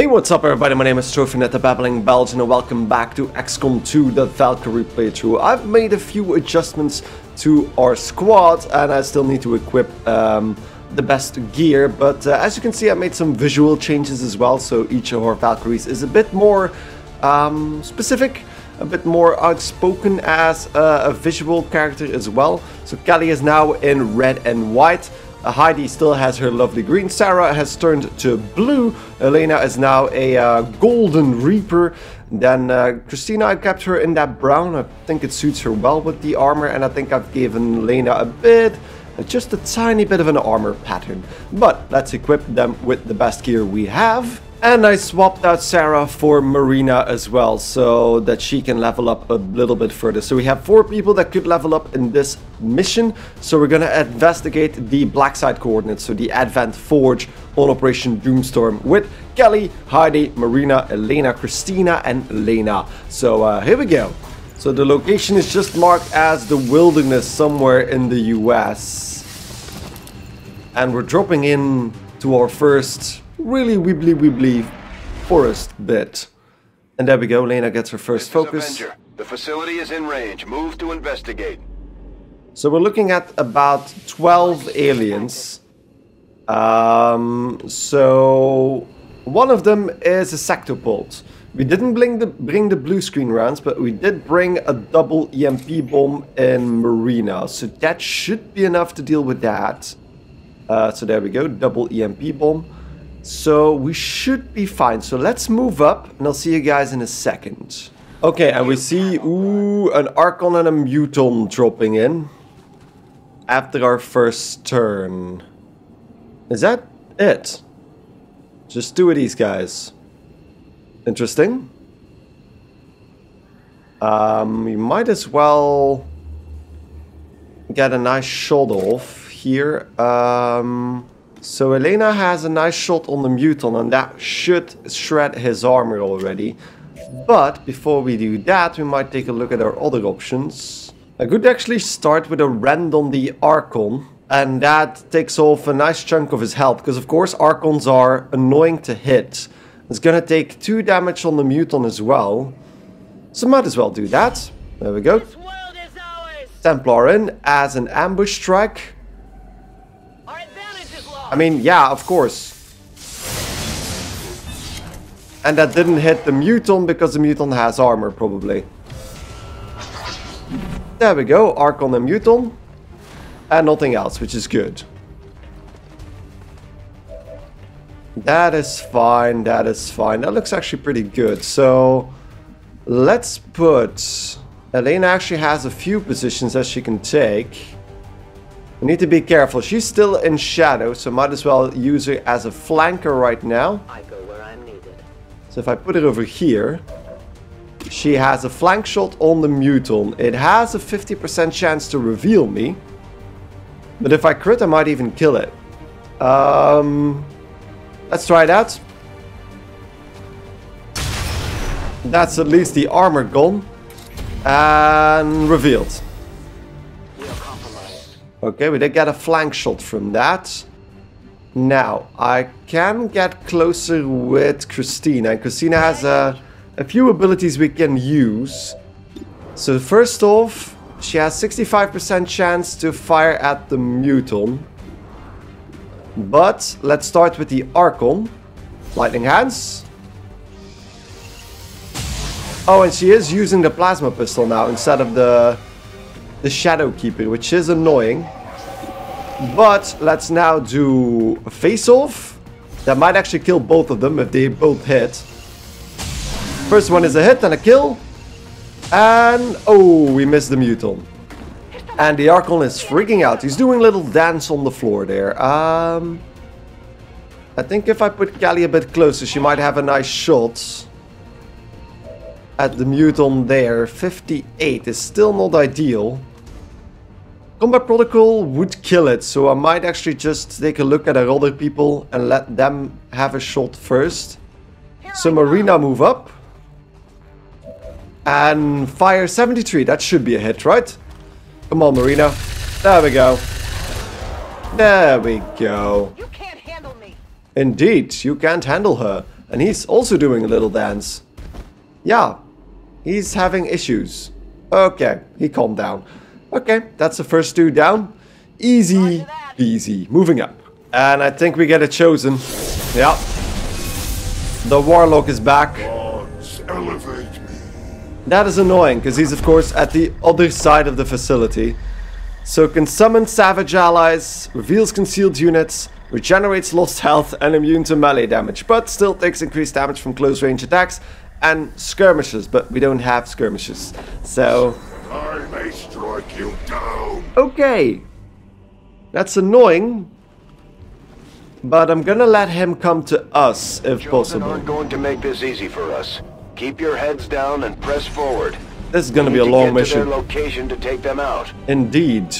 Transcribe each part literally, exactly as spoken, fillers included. Hey, what's up everybody, my name is TroVNut, the babbling Belgian, and welcome back to X COM two, the Valkyrie playthrough. I've made a few adjustments to our squad, and I still need to equip um, the best gear, but uh, as you can see, I made some visual changes as well, so each of our Valkyries is a bit more um, specific, a bit more outspoken as uh, a visual character as well. So Kelly is now in red and white. Uh, Heidi still has her lovely green, Sarah has turned to blue, Elena is now a uh, golden reaper, then uh, Christina, I kept her in that brown. I think it suits her well with the armor, and I think I've given Elena a bit, uh, just a tiny bit of an armor pattern. But let's equip them with the best gear we have. And I swapped out Sarah for Marina as well, so that she can level up a little bit further. So we have four people that could level up in this mission. So we're going to investigate the Blacksite coordinates, so the Advent Forge on Operation Doomstorm with Kelly, Heidi, Marina, Elena, Christina and Lena. So uh, here we go. So the location is just marked as the wilderness somewhere in the U S. And we're dropping in to our first really wibbly wibbly forest bit. And there we go, Lena gets her first focus. Avenger. The facility is in range. Move to investigate. So we're looking at about twelve aliens. Um, so one of them is a Sectopod. We didn't bring the, bring the blue screen rounds, but we did bring a double E M P bomb in Marina. So that should be enough to deal with that. Uh, so there we go, double E M P bomb. So we should be fine. So let's move up and I'll see you guys in a second. Okay, and we see ooh, an Archon and a Muton dropping in after our first turn. Is that it? Just two of these guys. Interesting. Um, we might as well get a nice shot off here. Um... So Elena has a nice shot on the Muton, and that should shred his armor already. But before we do that, we might take a look at our other options. I could actually start with a rend on the Archon, and that takes off a nice chunk of his health, because of course Archons are annoying to hit. It's gonna take two damage on the Muton as well, so might as well do that. There we go. Templar in as an ambush strike. I mean, yeah, of course. And that didn't hit the Muton because the Muton has armor, probably. There we go, Archon and Muton. And nothing else, which is good. That is fine, that is fine. That looks actually pretty good. So, let's put... Elena actually has a few positions that she can take. We need to be careful. She's still in shadow, so might as well use her as a flanker right now. I go where I'm needed. So if I put it over here, she has a flank shot on the Muton. It has a fifty percent chance to reveal me, but if I crit, I might even kill it. Um, let's try that. That's at least the armor gone and revealed. Okay, we did get a flank shot from that. Now, I can get closer with Christina. And Christina has a, a few abilities we can use. So first off, she has sixty-five percent chance to fire at the Muton. But let's start with the Archon. Lightning hands. Oh, and she is using the plasma pistol now instead of the... the Shadow Keeper, which is annoying. But let's now do a face-off. That might actually kill both of them if they both hit. First one is a hit and a kill. And oh, we missed the Muton. And the Archon is freaking out. He's doing a little dance on the floor there. Um, I think if I put Callie a bit closer, she might have a nice shot at the Muton there. fifty-eight is still not ideal. Combat Protocol would kill it, so I might actually just take a look at our other people and let them have a shot first. So Marina, move up. And fire seventy-three, that should be a hit, right? Come on, Marina. There we go. There we go. You can't handle me. Indeed, you can't handle her. And he's also doing a little dance. Yeah, he's having issues. Okay, he calmed down. Okay, that's the first two down. Easy, easy. Moving up. And I think we get a Chosen. Yeah. The Warlock is back. Gods, elevate me. That is annoying, because he's of course at the other side of the facility. So can summon savage allies, reveals concealed units, regenerates lost health and immune to melee damage, but still takes increased damage from close range attacks and skirmishes, but we don't have skirmishes. So I may strike you down. Okay. That's annoying. But I'm gonna let him come to us if Chosen possible. Aren't going to make this easy for us. Keep your heads down and press forward. This is gonna be a long to mission. To their location to take them out. Indeed.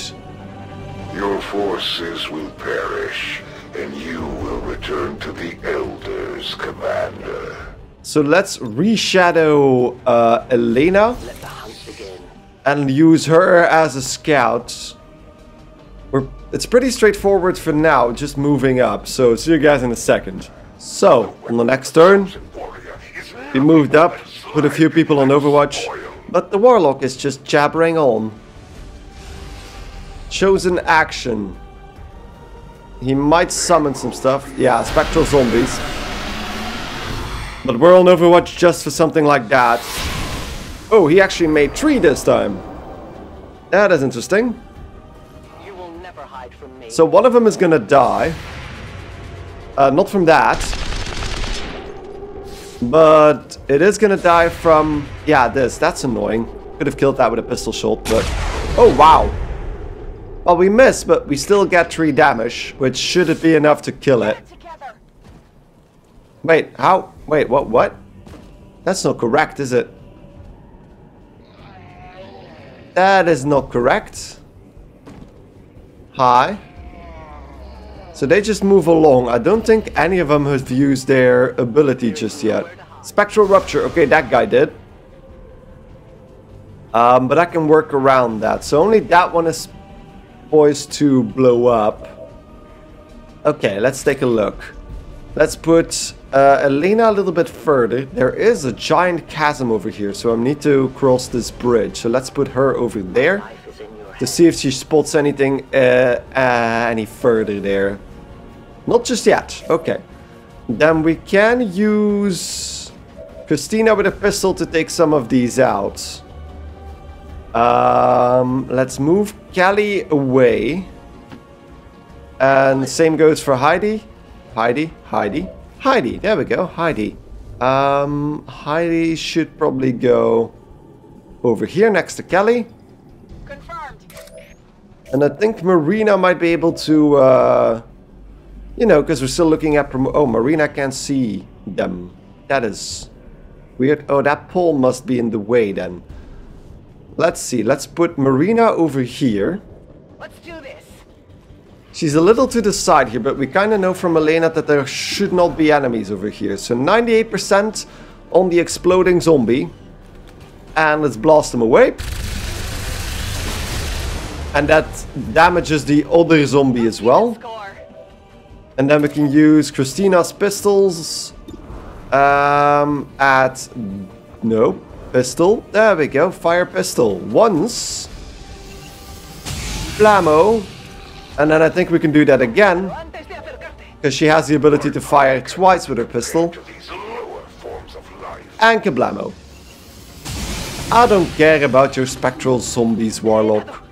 Your forces will perish, and you will return to the Elders, Commander. So let's reshadow uh, Elena Let the hunt begin. And use her as a scout. We're, it's pretty straightforward for now, just moving up. So see you guys in a second. So on the next turn, we moved up, put a few people on Overwatch, but the Warlock is just jabbering on. Chosen action. He might summon some stuff. Yeah, spectral zombies. But we're on Overwatch just for something like that. Oh, he actually made three this time. That is interesting. You will never hide from me. So one of them is gonna die. Uh, not from that. But it is gonna die from... Yeah, this. That's annoying. Could have killed that with a pistol shot, but... Oh, wow. Well, we miss, but we still get three damage, which shouldn't be enough to kill it. Wait, how? Wait, what? What? That's not correct, is it? That is not correct. Hi. So they just move along. I don't think any of them have used their ability just yet. Spectral Rupture. Okay, that guy did. Um, but I can work around that. So only that one is... poised to blow up. Okay, let's take a look. Let's put uh, Elena a little bit further. There is a giant chasm over here, so I need to cross this bridge. So let's put her over there to see if she spots anything uh, uh, any further there. Not just yet. Okay. Then we can use Christina with a pistol to take some of these out. Um, let's move Callie away. And same goes for Heidi. Heidi, Heidi, Heidi. There we go, Heidi. Um, Heidi should probably go over here next to Callie. Confirmed. And I think Marina might be able to, uh, you know, because we're still looking at... Prom oh, Marina can't see them. That is weird. Oh, that pole must be in the way then. Let's see, let's put Marina over here. Let's do this. She's a little to the side here, but we kind of know from Elena that there should not be enemies over here. So ninety-eight percent on the exploding zombie. And let's blast them away. And that damages the other zombie as well. And then we can use Christina's pistols. Um, at... Nope. Pistol. There we go. Fire pistol. Once. Blammo. And then I think we can do that again. Because she has the ability to fire twice with her pistol. And kablammo. I don't care about your spectral zombies, Warlock.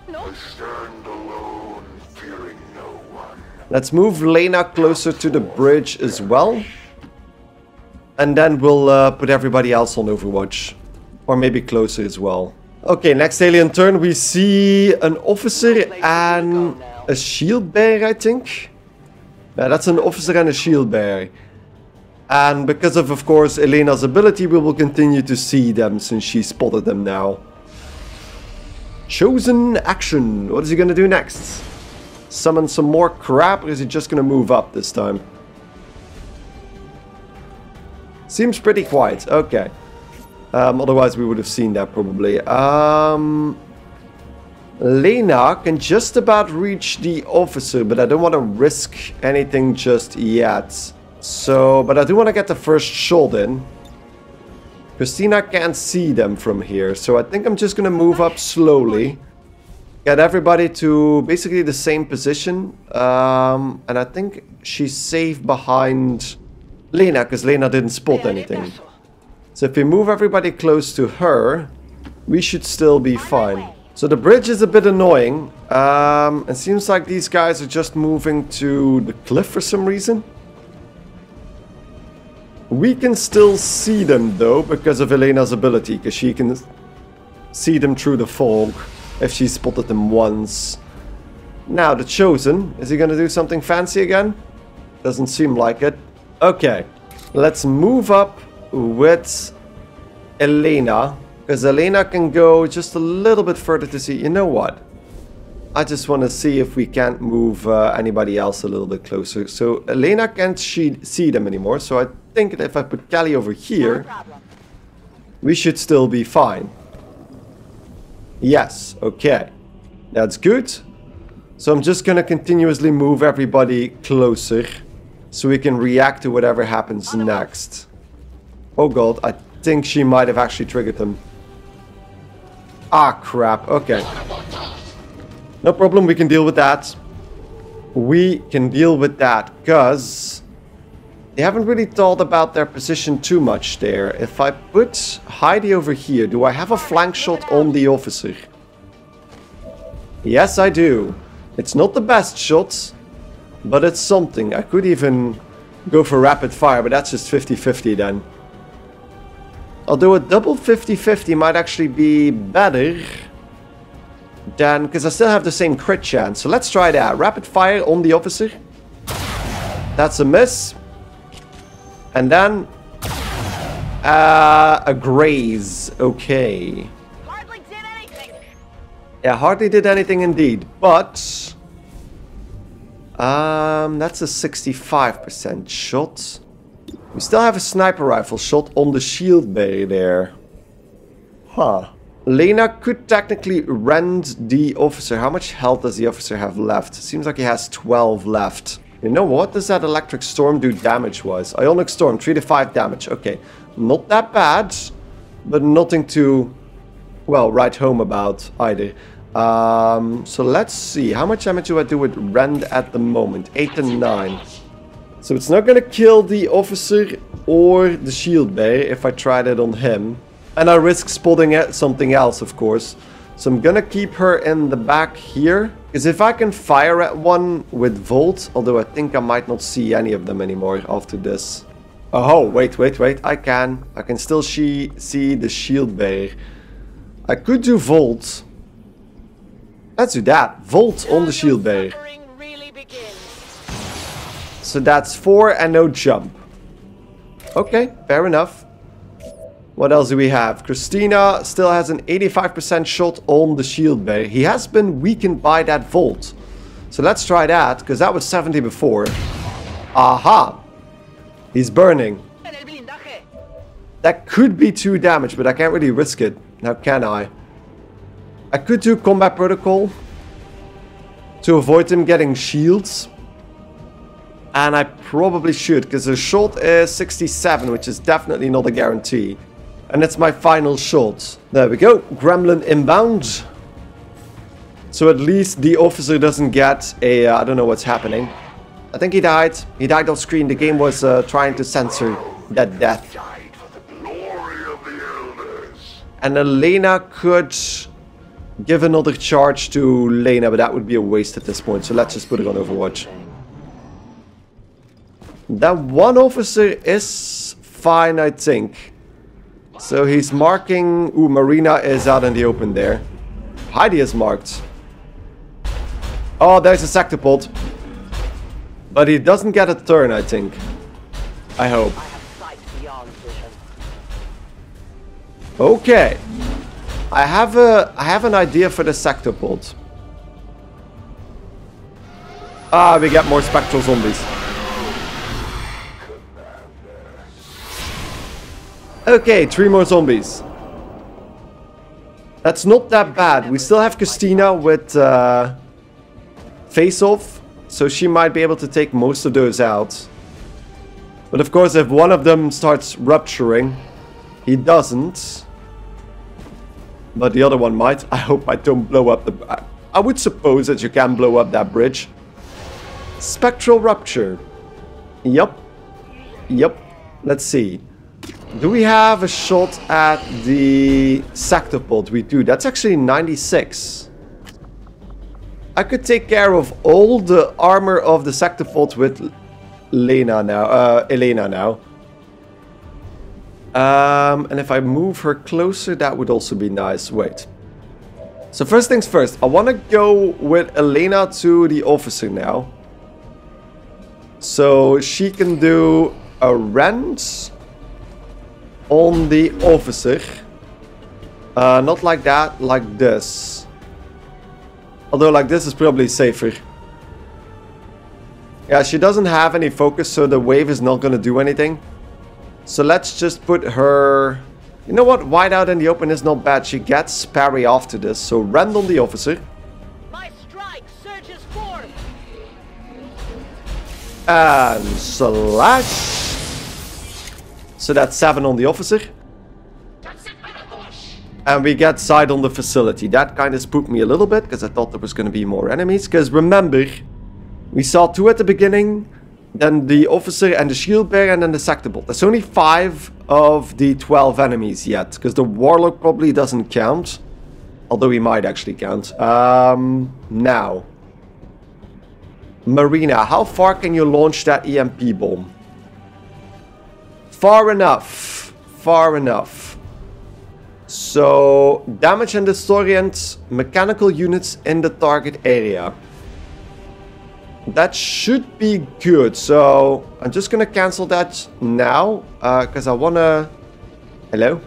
Let's move Lena closer to the bridge as well. And then we'll uh, put everybody else on Overwatch. Or maybe closer as well. Okay, next alien turn we see an officer and a shield bearer, I think. Yeah, that's an officer and a shield bearer. And because of, of course, Elena's ability, we will continue to see them since she spotted them now. Chosen action. What is he going to do next? Summon some more crap, or is he just going to move up this time? Seems pretty quiet. Okay. Um, otherwise we would have seen that probably. Um, Lena can just about reach the officer, but I don't want to risk anything just yet. So, but I do want to get the first shot in. Christina can't see them from here, so I think I'm just going to move up slowly. Get everybody to basically the same position. Um, and I think she's safe behind Lena, because Lena didn't spot anything. So if we move everybody close to her, we should still be fine. So the bridge is a bit annoying. Um, it seems like these guys are just moving to the cliff for some reason. We can still see them though, because of Elena's ability, because she can see them through the fog if she spotted them once. Now the Chosen, is he going to do something fancy again? Doesn't seem like it. Okay, let's move up with Elena, because Elena can go just a little bit further to see. You know what? I just want to see if we can't move uh, anybody else a little bit closer. So Elena can't she see them anymore. So I think that if I put Callie over here, we should still be fine. Yes, okay. That's good. So I'm just going to continuously move everybody closer so we can react to whatever happens next. Oh god, I think she might have actually triggered them. Ah, crap. Okay. No problem, we can deal with that. We can deal with that, because they haven't really thought about their position too much there. If I put Heidi over here, do I have a flank shot on the officer? Yes, I do. It's not the best shot, but it's something. I could even go for rapid fire, but that's just fifty fifty then. Although a double fifty fifty might actually be better than, because I still have the same crit chance. So let's try that. Rapid fire on the officer. That's a miss. And then uh, a graze. Okay. Hardly did anything. Yeah, hardly did anything indeed. But um, that's a sixty-five percent shot. We still have a sniper rifle shot on the shield bay there. Huh. Lena could technically rend the officer. How much health does the officer have left? Seems like he has twelve left. You know, what does that electric storm do damage-wise? Ionic storm, three to five damage. Okay, not that bad, but nothing to, well, write home about either. Um, so let's see. How much damage do I do with rend at the moment? eight and nine. So it's not going to kill the officer or the shield bearer if I try that on him. And I risk spotting at something else, of course. So I'm going to keep her in the back here. Because if I can fire at one with Volt, although I think I might not see any of them anymore after this. Oh, wait, wait, wait. I can. I can still she see the shield bearer. I could do Volt. Let's do that. Volt on the shield bearer. So that's four and no jump. Okay, fair enough. What else do we have? Christina still has an eighty-five percent shot on the shield bearer. He has been weakened by that Volt. So let's try that, because that was seventy before. Aha! He's burning. That could be two damage, but I can't really risk it. Now can I? I could do combat protocol to avoid him getting shields. And I probably should, because the shot is sixty-seven, which is definitely not a guarantee. And that's my final shot. There we go. Gremlin inbound. So at least the officer doesn't get a... Uh, I don't know what's happening. I think he died. He died off screen. The game was uh, trying to censor that death. And Elena could give another charge to Lena, but that would be a waste at this point. So let's just put it on Overwatch. That one officer is fine, I think. So he's marking... Ooh, Marina is out in the open there. Heidi is marked. Oh, there's a Sectopod. But he doesn't get a turn, I think. I hope. Okay. I have a... I have an idea for the Sectopod. Ah, we get more spectral zombies. Okay, three more zombies. That's not that bad. We still have Christina with uh, face-off, so she might be able to take most of those out. But of course, if one of them starts rupturing, he doesn't. But the other one might. I hope I don't blow up the... I, I would suppose that you can blow up that bridge. Spectral rupture. Yup. Yup. Let's see. Do we have a shot at the Sectopod? We do. That's actually ninety-six. I could take care of all the armor of the Sectopod with Lena now. Uh, Elena now. Um, and if I move her closer, that would also be nice. Wait. So first things first. I want to go with Elena to the officer now. So she can do a rent on the officer. Uh, not like that, like this. Although like this is probably safer. Yeah, she doesn't have any focus, so the wave is not going to do anything. So let's just put her... You know what? Wide out in the open is not bad. She gets parry after this. So random the officer. My strike surges forth. And slash. So that's seven on the officer. That's it by the bush. And we get side on the facility. That kind of spooked me a little bit, because I thought there was going to be more enemies. Because remember, we saw two at the beginning. Then the officer and the shield bearer and then the Sectopod. That's only five of the twelve enemies yet. Because the warlock probably doesn't count. Although he might actually count. Um, now. Marina, how far can you launch that E M P bomb? Far enough. Far enough. So, damage and disorient mechanical units in the target area. That should be good, so I'm just gonna cancel that now, uh, because I wanna... Hello?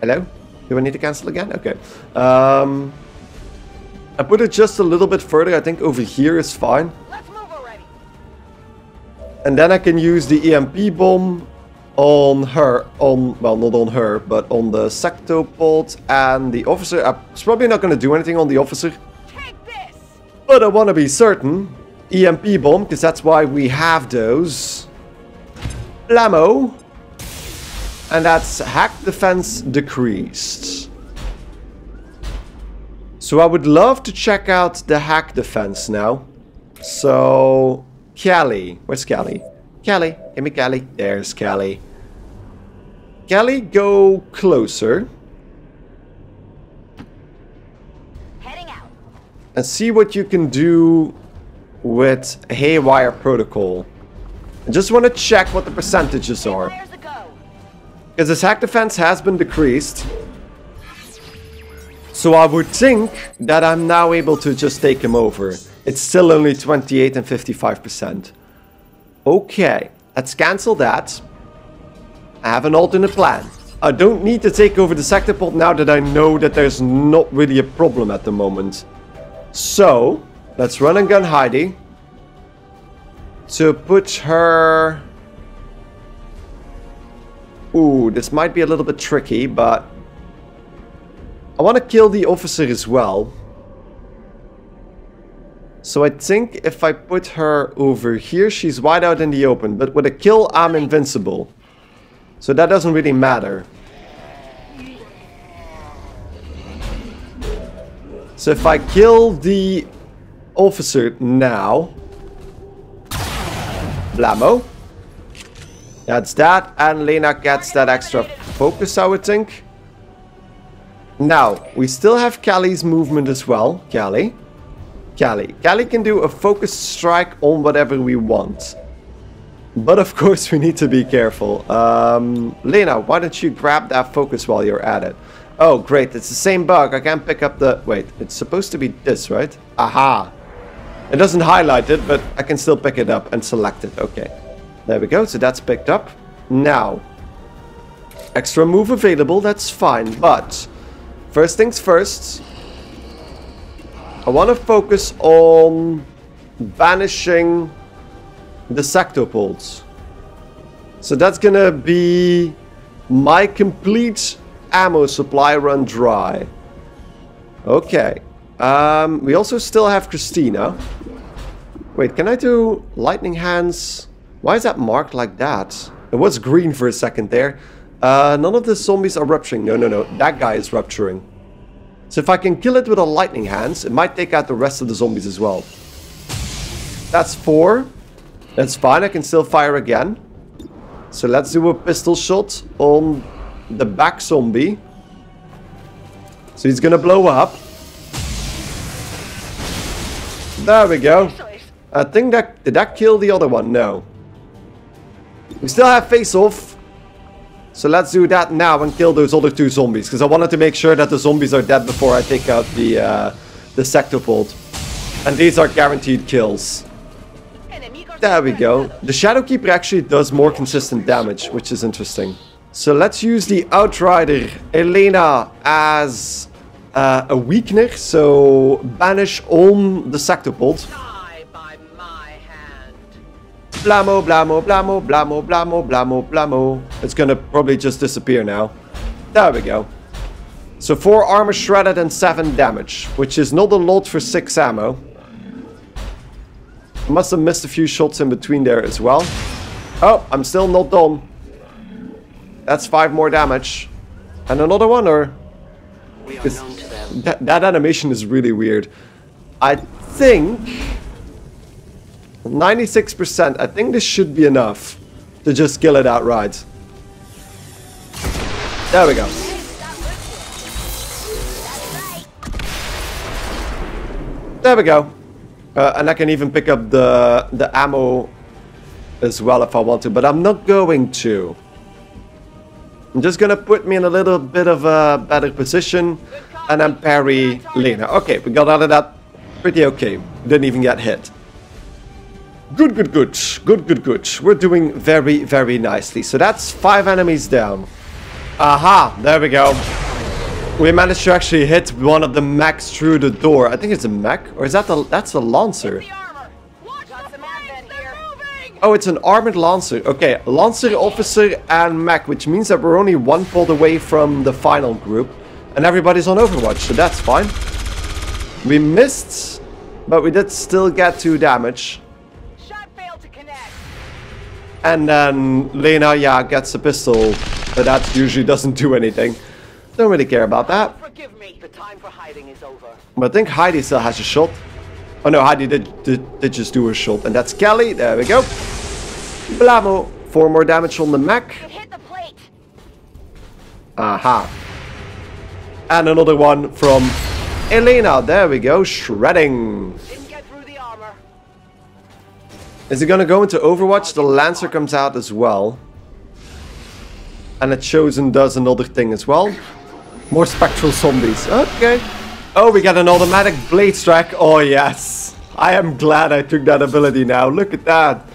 Hello? Do I need to cancel again? Okay. Um, I put it just a little bit further, I think over here is fine. Let's move already. And then I can use the E M P bomb on her, on, well not on her, but on the Sectopod and the officer. I'm probably not gonna do anything on the officer, but I wanna be certain. E M P bomb, because that's why we have those. Blammo. And that's hack defense decreased. So I would love to check out the hack defense now. So... Callie. Where's Callie? Callie. Give me Callie. There's Callie. Callie, go closer. Heading out. And see what you can do with Haywire Protocol. I just want to check what the percentages are. Because this hack defense has been decreased. So I would think that I'm now able to just take him over. It's still only twenty-eight and fifty-five percent. Okay, let's cancel that. I have an alternate plan. I don't need to take over the Sectopod now that I know that there's not really a problem at the moment. So... let's run and gun Heidi to put her... Ooh, this might be a little bit tricky, but... I want to kill the officer as well. So I think if I put her over here, she's wide out in the open. But with a kill, I'm invincible. So that doesn't really matter. So if I kill the... officer now. Blammo. That's that. And Lena gets that extra focus, I would think. Now, we still have Callie's movement as well. Callie. Callie. Callie can do a focus strike on whatever we want. But of course, we need to be careful. Um, Lena, why don't you grab that focus while you're at it? Oh, great. It's the same bug. I can't pick up the... Wait, it's supposed to be this, right? Aha. It doesn't highlight it, but I can still pick it up and select it. Okay. There we go. So that's picked up. Now. Extra move available. That's fine. But first things first. I want to focus on banishing the Sectopods. So that's going to be my complete ammo supply run dry. Okay. Um, we also still have Christina. Wait, can I do lightning hands? Why is that marked like that? It was green for a second there. Uh, none of the zombies are rupturing. No, no, no. That guy is rupturing. So if I can kill it with a lightning hands, it might take out the rest of the zombies as well. That's four. That's fine. I can still fire again. So let's do a pistol shot on the back zombie. So he's gonna blow up. There we go. I think that... Did that kill the other one? No. We still have face-off. So let's do that now and kill those other two zombies. Because I wanted to make sure that the zombies are dead before I take out the, uh, the Sectopod. And these are guaranteed kills. There we go. The Shadowkeeper actually does more consistent damage, which is interesting. So let's use the Outrider Elena as uh, a weakener. So banish on the Sectopod. Blamo, blamo, blamo, blamo, blamo, blamo, blamo. It's gonna probably just disappear now. There we go. So four armor shredded and seven damage, which is not a lot for six ammo. I must have missed a few shots in between there as well. Oh, I'm still not done. That's five more damage. And another one, or... We are known to them. That, that animation is really weird. I think... ninety-six percent. I think this should be enough to just kill it outright. There we go. There we go. Uh, and I can even pick up the, the ammo as well if I want to. But I'm not going to. I'm just going to put me in a little bit of a better position. And then parry Lena. Okay, we got out of that pretty okay. Didn't even get hit. Good, good, good. Good, good, good. We're doing very, very nicely. So that's five enemies down. Aha! There we go. We managed to actually hit one of the mechs through the door. I think it's a mech. Or is that the... That's a Lancer. Oh, it's an armored Lancer. Okay, Lancer, Officer, and mech. Which means that we're only one pod away from the final group. And everybody's on Overwatch, so that's fine. We missed, but we did still get two damage. And then Lena, yeah, gets a pistol, but that usually doesn't do anything. Don't really care about that. Forgive me. The time for hiding is over. But I think Heidi still has a shot. Oh no, Heidi did, did, did just do her shot. And that's Kelly. There we go. Blamo. Four more damage on the mech. Hit the plate. Aha. And another one from Elena. There we go. Shredding. Is it gonna go into Overwatch? The Lancer comes out as well. And the Chosen does another thing as well. More spectral zombies. Okay. Oh, we got an automatic blade strike. Oh, yes. I am glad I took that ability now. Look at that.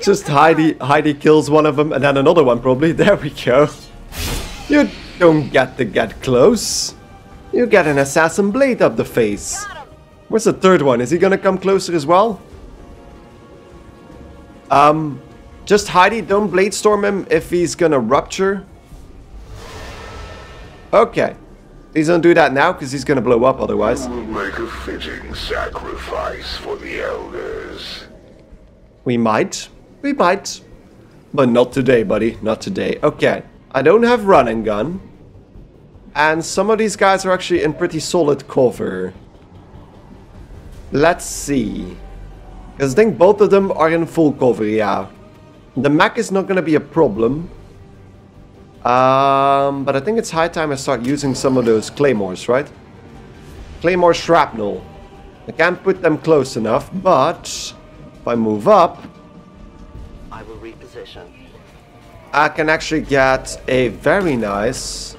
Just Heidi, Heidi kills one of them and then another one probably. There we go. You don't get to get close. You get an assassin blade up the face. Where's the third one? Is he gonna come closer as well? Um, just Heidi, don't blade storm him if he's gonna rupture. Okay. Please don't do that now, because he's gonna blow up otherwise. You will make a fitting sacrifice for the elders. We might. We might. But not today, buddy. Not today. Okay. I don't have run and gun. And some of these guys are actually in pretty solid cover. Let's see. Because I think both of them are in full cover, yeah. The mech is not going to be a problem. Um, but I think it's high time I start using some of those claymores, right? Claymore shrapnel. I can't put them close enough, but if I move up... I will reposition. I can actually get a very nice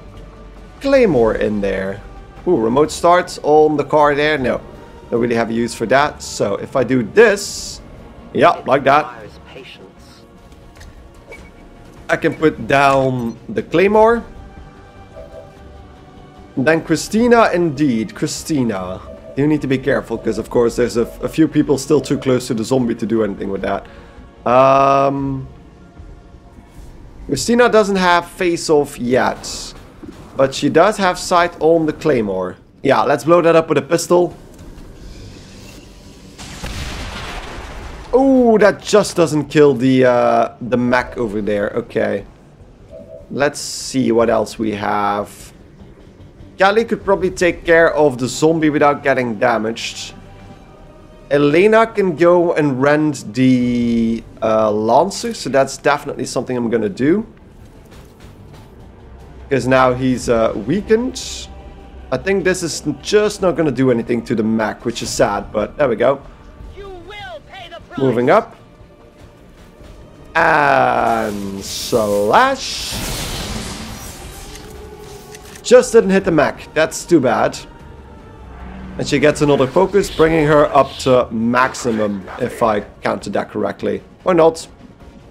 claymore in there. Ooh, remote starts on the car there, no. Don't really have a use for that. So if I do this, yeah, like that, I can put down the claymore. And then Christina, indeed, Christina. You need to be careful because, of course, there's a, a few people still too close to the zombie to do anything with that. Um, Christina doesn't have face-off yet, but she does have sight on the claymore. Yeah, let's blow that up with a pistol. Oh, that just doesn't kill the uh, the mech over there. Okay. Let's see what else we have. Kali could probably take care of the zombie without getting damaged. Elena can go and rend the uh, Lancer, so that's definitely something I'm gonna do. Because now he's uh, weakened. I think this is just not gonna do anything to the mech, which is sad, but there we go. You will pay the price. Moving up. And slash. Just didn't hit the mech, that's too bad. And she gets another focus, bringing her up to maximum, if I counted that correctly. Or not.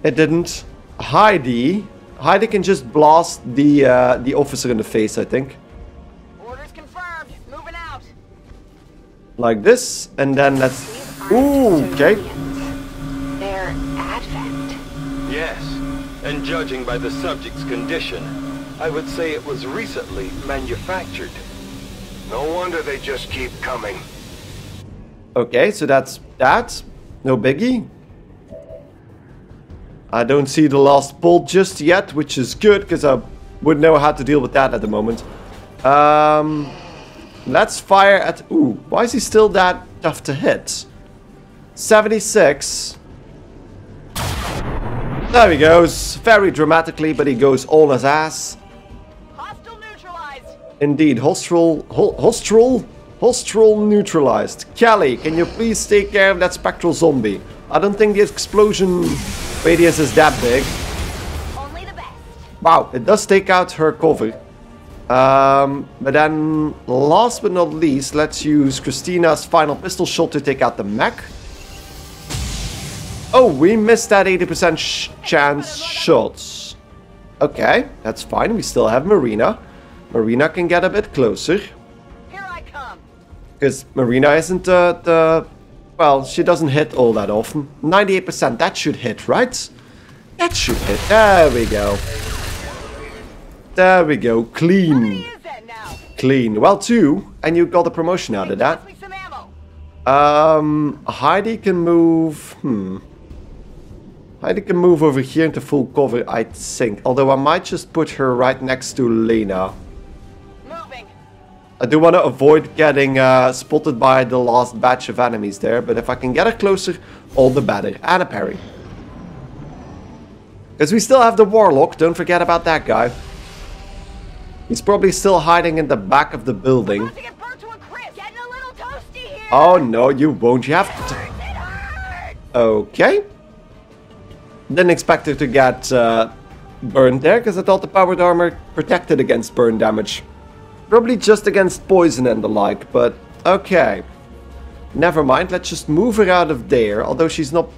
It didn't. Heidi. Heidi can just blast the uh, the officer in the face, I think. Orders confirmed. Moving out. Like this. And then let's... Ooh, okay. They're Advent. Yes. And judging by the subject's condition, I would say it was recently manufactured. No wonder they just keep coming. Okay, so that's that. No biggie. I don't see the last bolt just yet, which is good, because I wouldn't know how to deal with that at the moment. Um, let's fire at... Ooh, why is he still that tough to hit? seventy-six. There he goes. Very dramatically, but he goes all his ass. Indeed, Hostile, Hostile, Hostile neutralized. Kelly, can you please take care of that spectral zombie? I don't think the explosion radius is that big. Only the best. Wow, it does take out her cover. Um, but then, last but not least, let's use Christina's final pistol shot to take out the mech. Oh, we missed that eighty percent sh chance shots. Okay, that's fine. We still have Marina. Marina can get a bit closer. Here I come. Because Marina isn't the, the... Well, she doesn't hit all that often. ninety-eight percent, that should hit, right? That should hit. There we go. There we go. Clean. Clean. Well, two. And you got a promotion out of that. Um, Heidi can move... Hmm. Heidi can move over here into full cover, I think. Although I might just put her right next to Lena. I do want to avoid getting uh, spotted by the last batch of enemies there. But if I can get her closer, all the better. And a parry. Because we still have the Warlock. Don't forget about that guy. He's probably still hiding in the back of the building. Oh no, you won't. You have to... Okay. Didn't expect her to get uh, burned there. Because I thought the powered armor protected against burn damage. Probably just against poison and the like, but okay. Never mind, let's just move her out of there, although she's not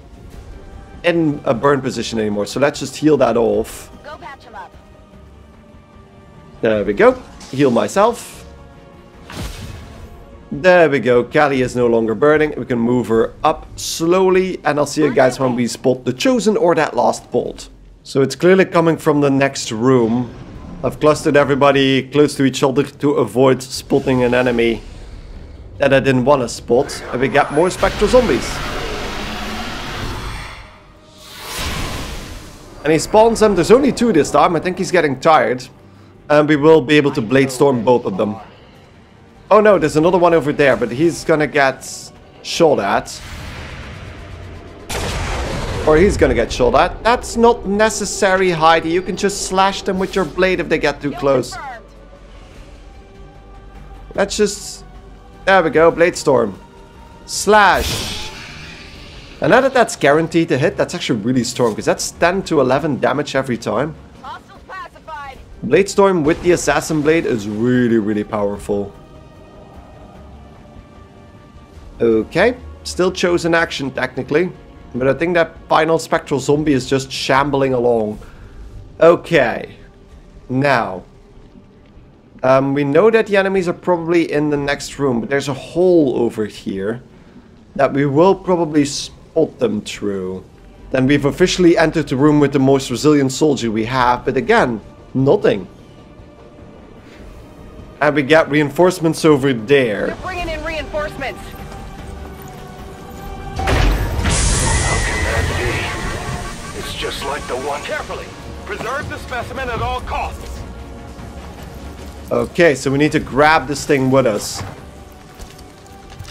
in a burn position anymore, so let's just heal that off. Go patch him up. There we go. Heal myself. There we go. Callie is no longer burning. We can move her up slowly, and I'll see you guys when we spot the Chosen or that last bolt. So it's clearly coming from the next room. I've clustered everybody close to each other to avoid spotting an enemy that I didn't want to spot. And we get more spectral zombies. And he spawns them. There's only two this time. I think he's getting tired. And we will be able to blade storm both of them. Oh no, there's another one over there. But he's going to get shot at. Or he's gonna get shot at. That's not necessary, Heidi. You can just slash them with your blade if they get too close. Let's just... There we go, blade storm. Slash. And now that that's guaranteed to hit, that's actually really strong. Because that's ten to eleven damage every time. Blade storm with the assassin blade is really, really powerful. Okay. Still Chosen action, technically. But I think that final spectral zombie is just shambling along. Okay. Now. Um, we know that the enemies are probably in the next room. But there's a hole over here. That we will probably spot them through. Then we've officially entered the room with the most resilient soldier we have. But again, nothing. And we get reinforcements over there. They're bringing in reinforcements. P T S D. It's just like the one... Carefully! Preserve the specimen at all costs! Okay, so we need to grab this thing with us.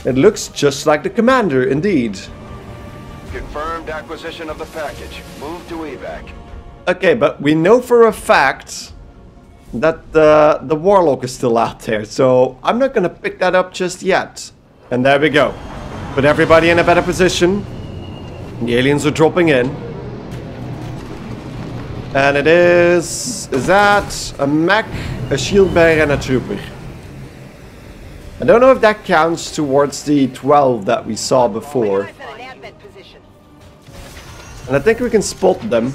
It looks just like the commander, indeed. Confirmed acquisition of the package. Move to evac. Okay, but we know for a fact that the, the Warlock is still out there, so I'm not gonna pick that up just yet. And there we go. Put everybody in a better position. The aliens are dropping in. And it is... Is that a mech, a shield bearer, and a trooper? I don't know if that counts towards the twelve that we saw before. And I think we can spot them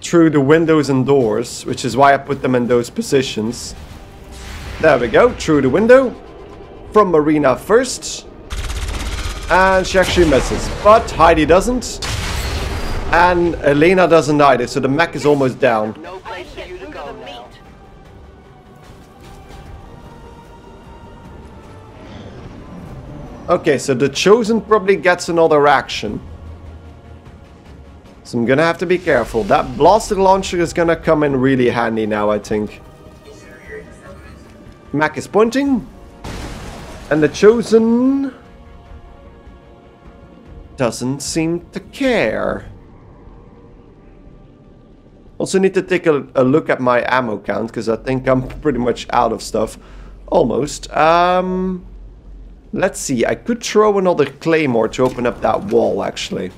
through the windows and doors, which is why I put them in those positions. There we go, through the window. From Marina first. And she actually misses, but Heidi doesn't. And Elena doesn't either, so the mech is almost down. No place for you to go now. Okay, so the Chosen probably gets another action. So I'm gonna have to be careful. That blaster launcher is gonna come in really handy now, I think. Mac is pointing. And the Chosen... doesn't seem to care. Also need to take a, a look at my ammo count, because I think I'm pretty much out of stuff. Almost. Um, let's see, I could throw another claymore to open up that wall, actually.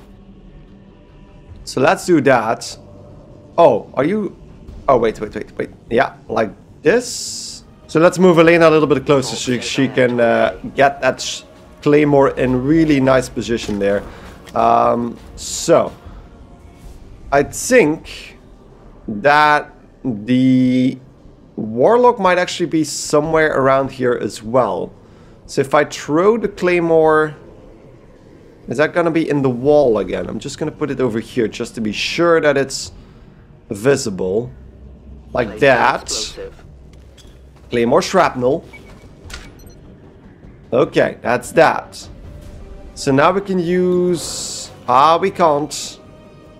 So let's do that. Oh, are you... Oh, wait, wait, wait, wait. Yeah, like this. So let's move Elena a little bit closer so she, she can uh, get that sh claymore in really nice position there. Um, so, I think that the Warlock might actually be somewhere around here as well. So if I throw the claymore... Is that gonna be in the wall again? I'm just gonna put it over here just to be sure that it's visible. Like that. Claymore shrapnel. Okay, that's that. So now we can use... Ah, we can't.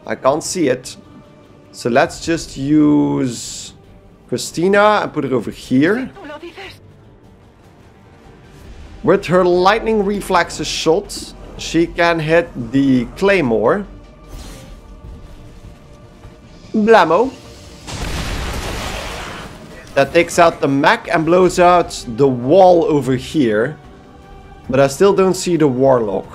I can't see it. So let's just use Christina and put it over here. With her lightning reflexes shot, she can hit the claymore. Blammo. That takes out the mech and blows out the wall over here. But I still don't see the Warlock.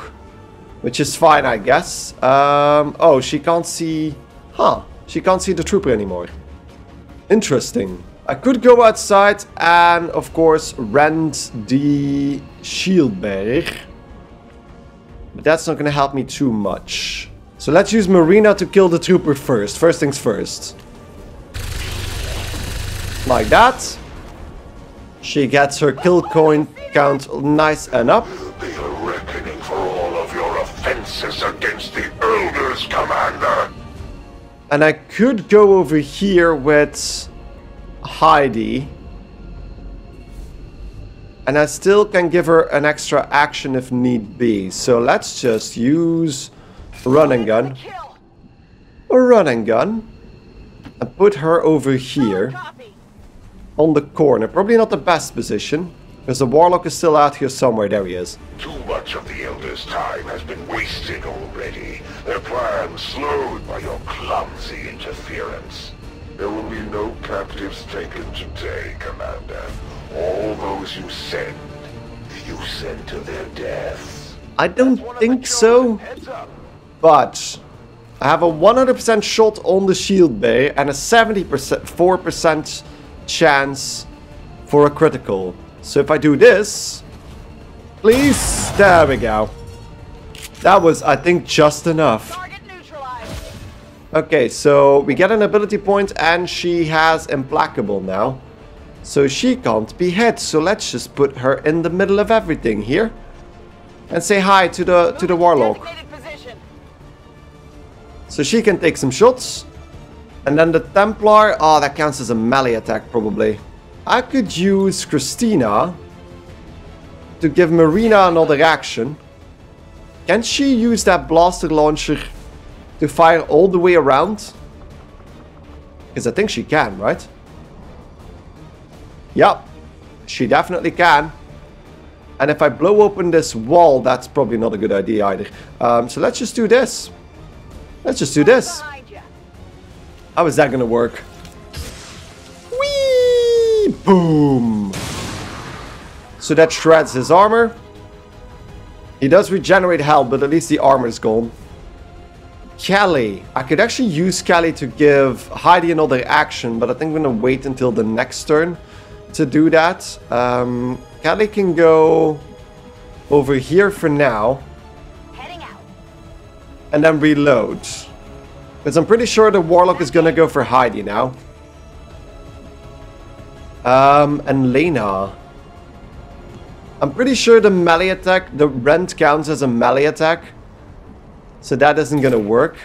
Which is fine, I guess. Um, oh, she can't see... Huh. She can't see the trooper anymore. Interesting. I could go outside and, of course, rend the shield bearer. But that's not going to help me too much. So let's use Marina to kill the trooper first. First things first. Like that. She gets her kill coin count nice and up. They are reckoning for all of your offenses against the Elders, Commander. And I could go over here with Heidi. And I still can give her an extra action if need be. So let's just use run and gun. Or run and gun. And put her over here. On the corner. Probably not the best position. Because the Warlock is still out here somewhere. There he is. Too much of the Elders' time has been wasted already. Their plans slowed by your clumsy interference. There will be no captives taken today, Commander. All those you send, you send to their deaths. I don't think so, but I have a one hundred percent shot on the shield bay and a seventy-four percent chance for a critical. So if I do this, please, there we go. That was, I think, just enough. Okay, so we get an ability point and she has implacable now. So she can't be hit, so let's just put her in the middle of everything here. And say hi to the to the Warlock. So she can take some shots. And then the Templar, oh, that counts as a melee attack probably. I could use Christina to give Marina another action. Can she use that blaster launcher to fire all the way around? Because I think she can, right? Yep, she definitely can. And if I blow open this wall, that's probably not a good idea either. Um, so let's just do this. Let's just do this. How is that gonna work? Whee! Boom! So that shreds his armor. He does regenerate health, but at least the armor is gone. Kelly. I could actually use Kelly to give Heidi another action, but I think I'm gonna wait until the next turn to do that. Um, Kelly can go over here for now. Heading out. And then reload. Because I'm pretty sure the Warlock is gonna go for Heidi now. Um, and Lena. I'm pretty sure the melee attack, the rend counts as a melee attack. So that isn't gonna work.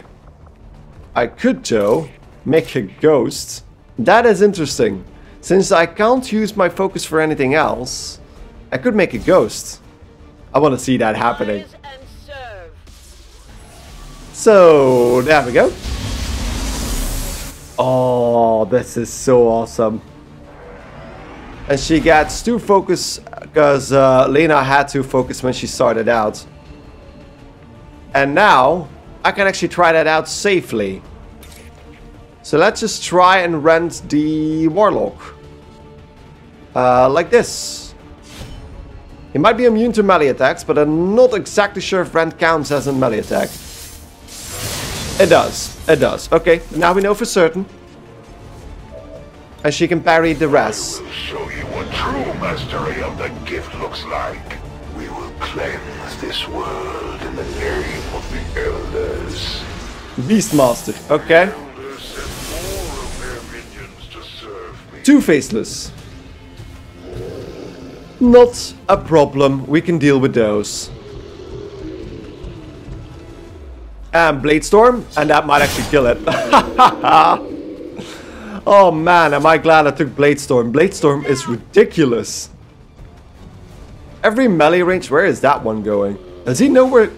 I could though make a ghost. That is interesting. Since I can't use my focus for anything else, I could make a ghost. I want to see that happening. So, there we go. Oh, this is so awesome. And she gets two focus, because uh, Lena had to focus when she started out. And now, I can actually try that out safely. So let's just try and rent the Warlock. Uh, like this. He might be immune to melee attacks, but I'm not exactly sure if rend counts as a melee attack. It does. It does. Okay, now we know for certain. And she can parry the rest. I will show you what true mastery of the gift looks like. We will cleanse this world in the name of the Elders. Beastmaster. Okay. Two Faceless. Not a problem. We can deal with those. And Blade Storm, and that might actually kill it. Oh man, am I glad I took Blade Storm. Blade Storm is ridiculous. Every melee range, where is that one going? Does he know where?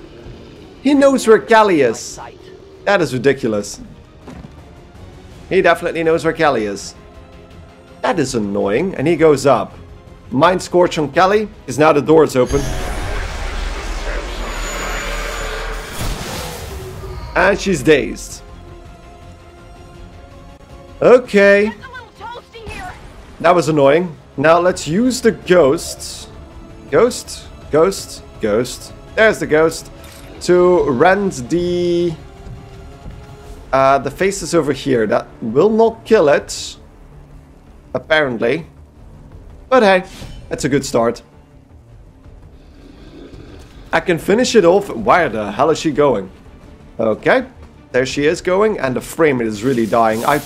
He knows where Kelly is. That is ridiculous. He definitely knows where Kelly is. That is annoying, and he goes up. Mind Scorch on Kelly, is now the door is open. And she's dazed. Okay. That was annoying. Now let's use the ghost. Ghost? Ghost? Ghost. There's the ghost. To rend the... Uh, the faces over here. That will not kill it. Apparently. But hey, that's a good start. I can finish it off. Where the hell is she going? Okay, there she is going, and the frame is really dying. I'm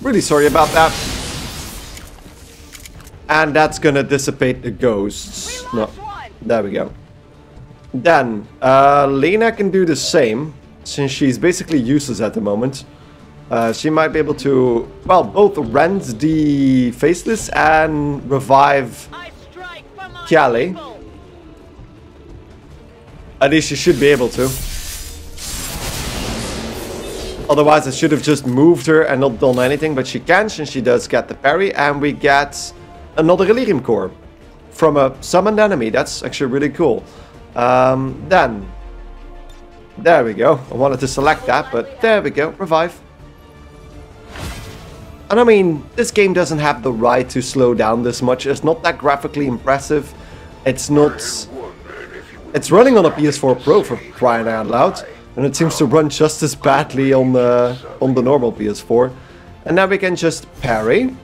really sorry about that. And that's gonna dissipate the ghosts. No, one. There we go. Then, uh, Lena can do the same, since she's basically useless at the moment. Uh, she might be able to, well, both rend the Faceless and revive Kelly. People. At least she should be able to. Otherwise, I should have just moved her and not done anything, but she can, and she does get the parry, and we get another Illyrium Core from a summoned enemy. That's actually really cool. Um, then, there we go. I wanted to select that, but there we go. Revive. And I mean, this game doesn't have the right to slow down this much. It's not that graphically impressive. It's not... It's running on a P S four Pro for crying out loud. And it seems to run just as badly on the, on the normal P S four. And now we can just parry.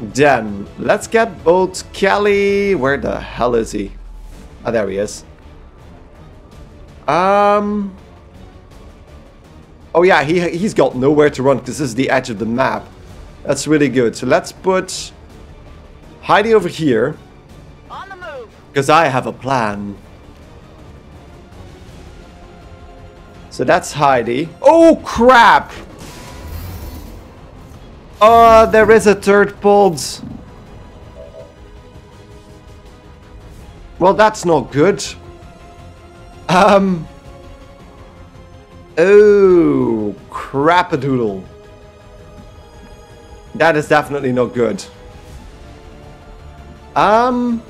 Then, let's get both Kelly... Where the hell is he? Ah, there he is. Um... Oh yeah, he, he's got nowhere to run because this is the edge of the map. That's really good. So let's put Heidi over here. On the move. Because I have a plan. So that's Heidi. Oh, crap! Oh, there is a third pod. Well, that's not good. Um. Oh, crap-a-doodle. That is definitely not good. Um.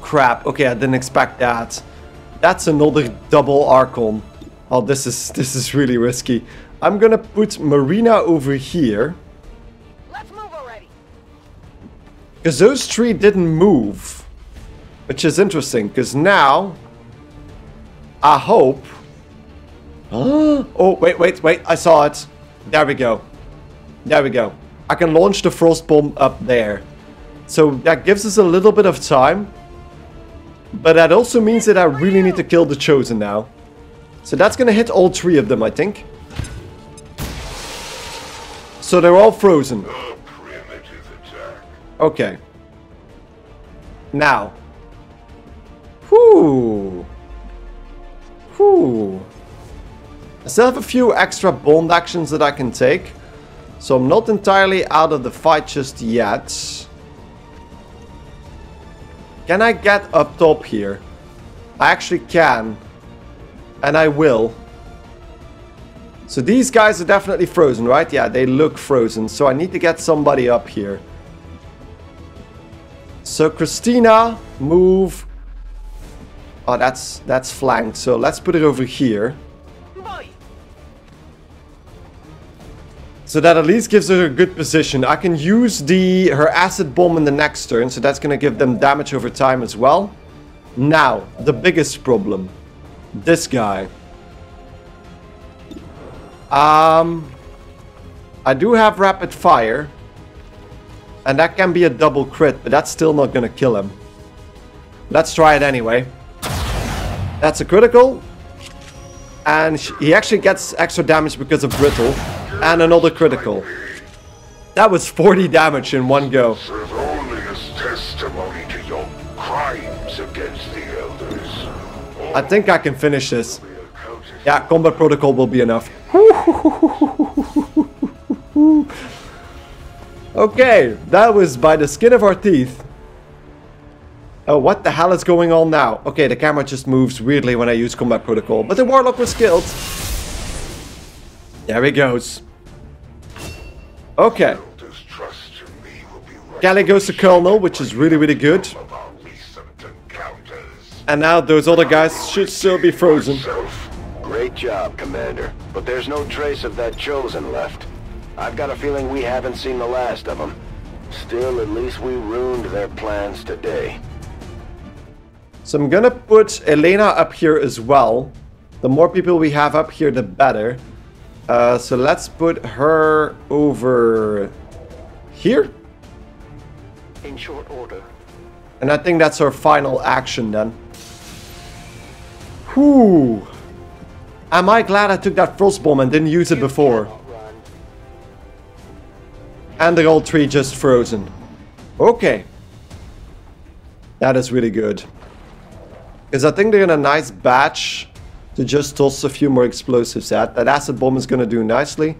Crap. Okay, I didn't expect that. That's another double Archon. Oh, this is this is really risky. I'm gonna put Marina over here. Let's move already. Because those three didn't move, which is interesting. Because now, I hope. Huh? Oh wait, wait, wait! I saw it. There we go. There we go. I can launch the frost bomb up there. So that gives us a little bit of time. But that also means that I really need to kill the Chosen now. So that's gonna hit all three of them, I think. So they're all frozen. Okay. Now. Whoo. Whoo. I still have a few extra bond actions that I can take. So I'm not entirely out of the fight just yet. Can I get up top here? I actually can. And I will. So these guys are definitely frozen, right? Yeah, they look frozen. So I need to get somebody up here. So Christina, move. Oh, that's that's flanked. So let's put it over here. So that at least gives her a good position. I can use the her acid bomb in the next turn, so that's gonna give them damage over time as well. Now, the biggest problem. This guy. Um, I do have rapid fire. And that can be a double crit, but that's still not gonna kill him. Let's try it anyway. That's a critical. And he actually gets extra damage because of Brittle. And another critical. That was forty damage in one go. Serve only as testimony to your crimes against the elders. I think I can finish this. Yeah, combat protocol will be enough. Okay, that was by the skin of our teeth. Oh, what the hell is going on now? Okay, the camera just moves weirdly when I use combat protocol. But the Warlock was killed. There he goes. Okay. Gally goes to Colonel, which is really, really good. And now those other guys should still be frozen. Great job, Commander. But there's no trace of that Chosen left. I've got a feeling we haven't seen the last of them. Still, at least we ruined their plans today. So I'm gonna put Elena up here as well. The more people we have up here, the better. Uh, so let's put her over here. In short order. And I think that's our final action then. Whew. Am I glad I took that frost bomb and didn't use it before? And they're all three just frozen. Okay. That is really good. Because I think they're in a nice batch. To just toss a few more explosives at. That acid bomb is going to do nicely.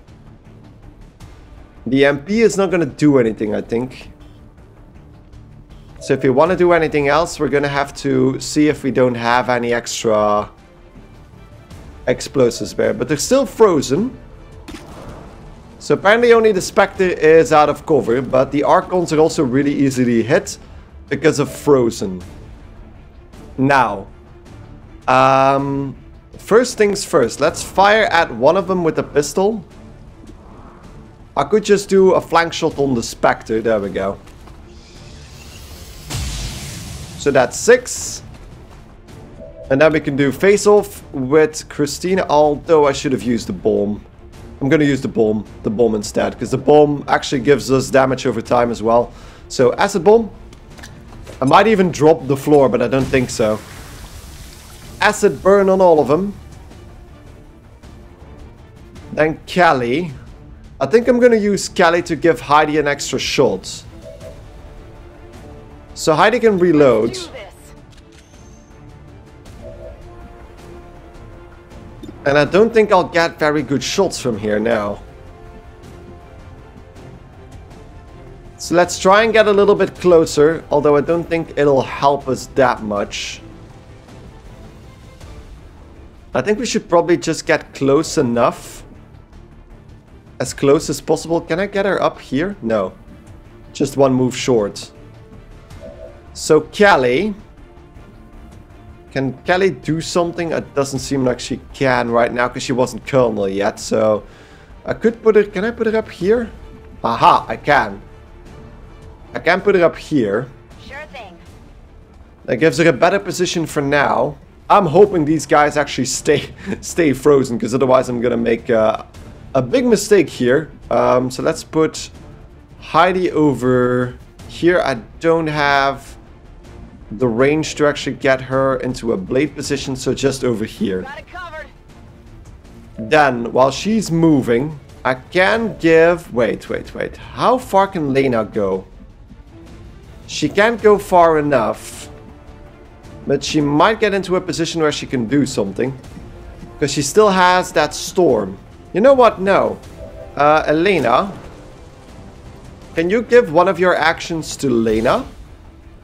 The M P is not going to do anything, I think. So if we want to do anything else, we're going to have to see if we don't have any extra explosives there. But they're still frozen. So apparently only the Spectre is out of cover. But the Archons are also really easily hit because of frozen. Now. Um... First things first, let's fire at one of them with a pistol. I could just do a flank shot on the Spectre, there we go. So that's six. And then we can do face-off with Christina, although I should have used the bomb. I'm gonna use the bomb, the bomb instead, because the bomb actually gives us damage over time as well. So acid bomb. I might even drop the floor, but I don't think so. Acid burn on all of them. Then Kelly. I think I'm going to use Kelly to give Heidi an extra shot. So Heidi can reload. And I don't think I'll get very good shots from here now. So let's try and get a little bit closer. Although I don't think it'll help us that much. I think we should probably just get close enough. As close as possible. Can I get her up here? No. Just one move short. So Callie... Can Callie do something? It doesn't seem like she can right now because she wasn't Colonel yet. So I could put her... Can I put her up here? Aha, I can. I can put her up here. Sure thing. That gives her a better position for now. I'm hoping these guys actually stay stay frozen because otherwise I'm going to make uh, a big mistake here. Um, so let's put Heidi over here. I don't have... the range to actually get her into a blade position, so just over here. Got it covered. Then, while she's moving, I can give... Wait, wait, wait. How far can Lena go? She can't go far enough. But she might get into a position where she can do something. Because she still has that storm. You know what? No. Uh, Elena. Can you give one of your actions to Lena?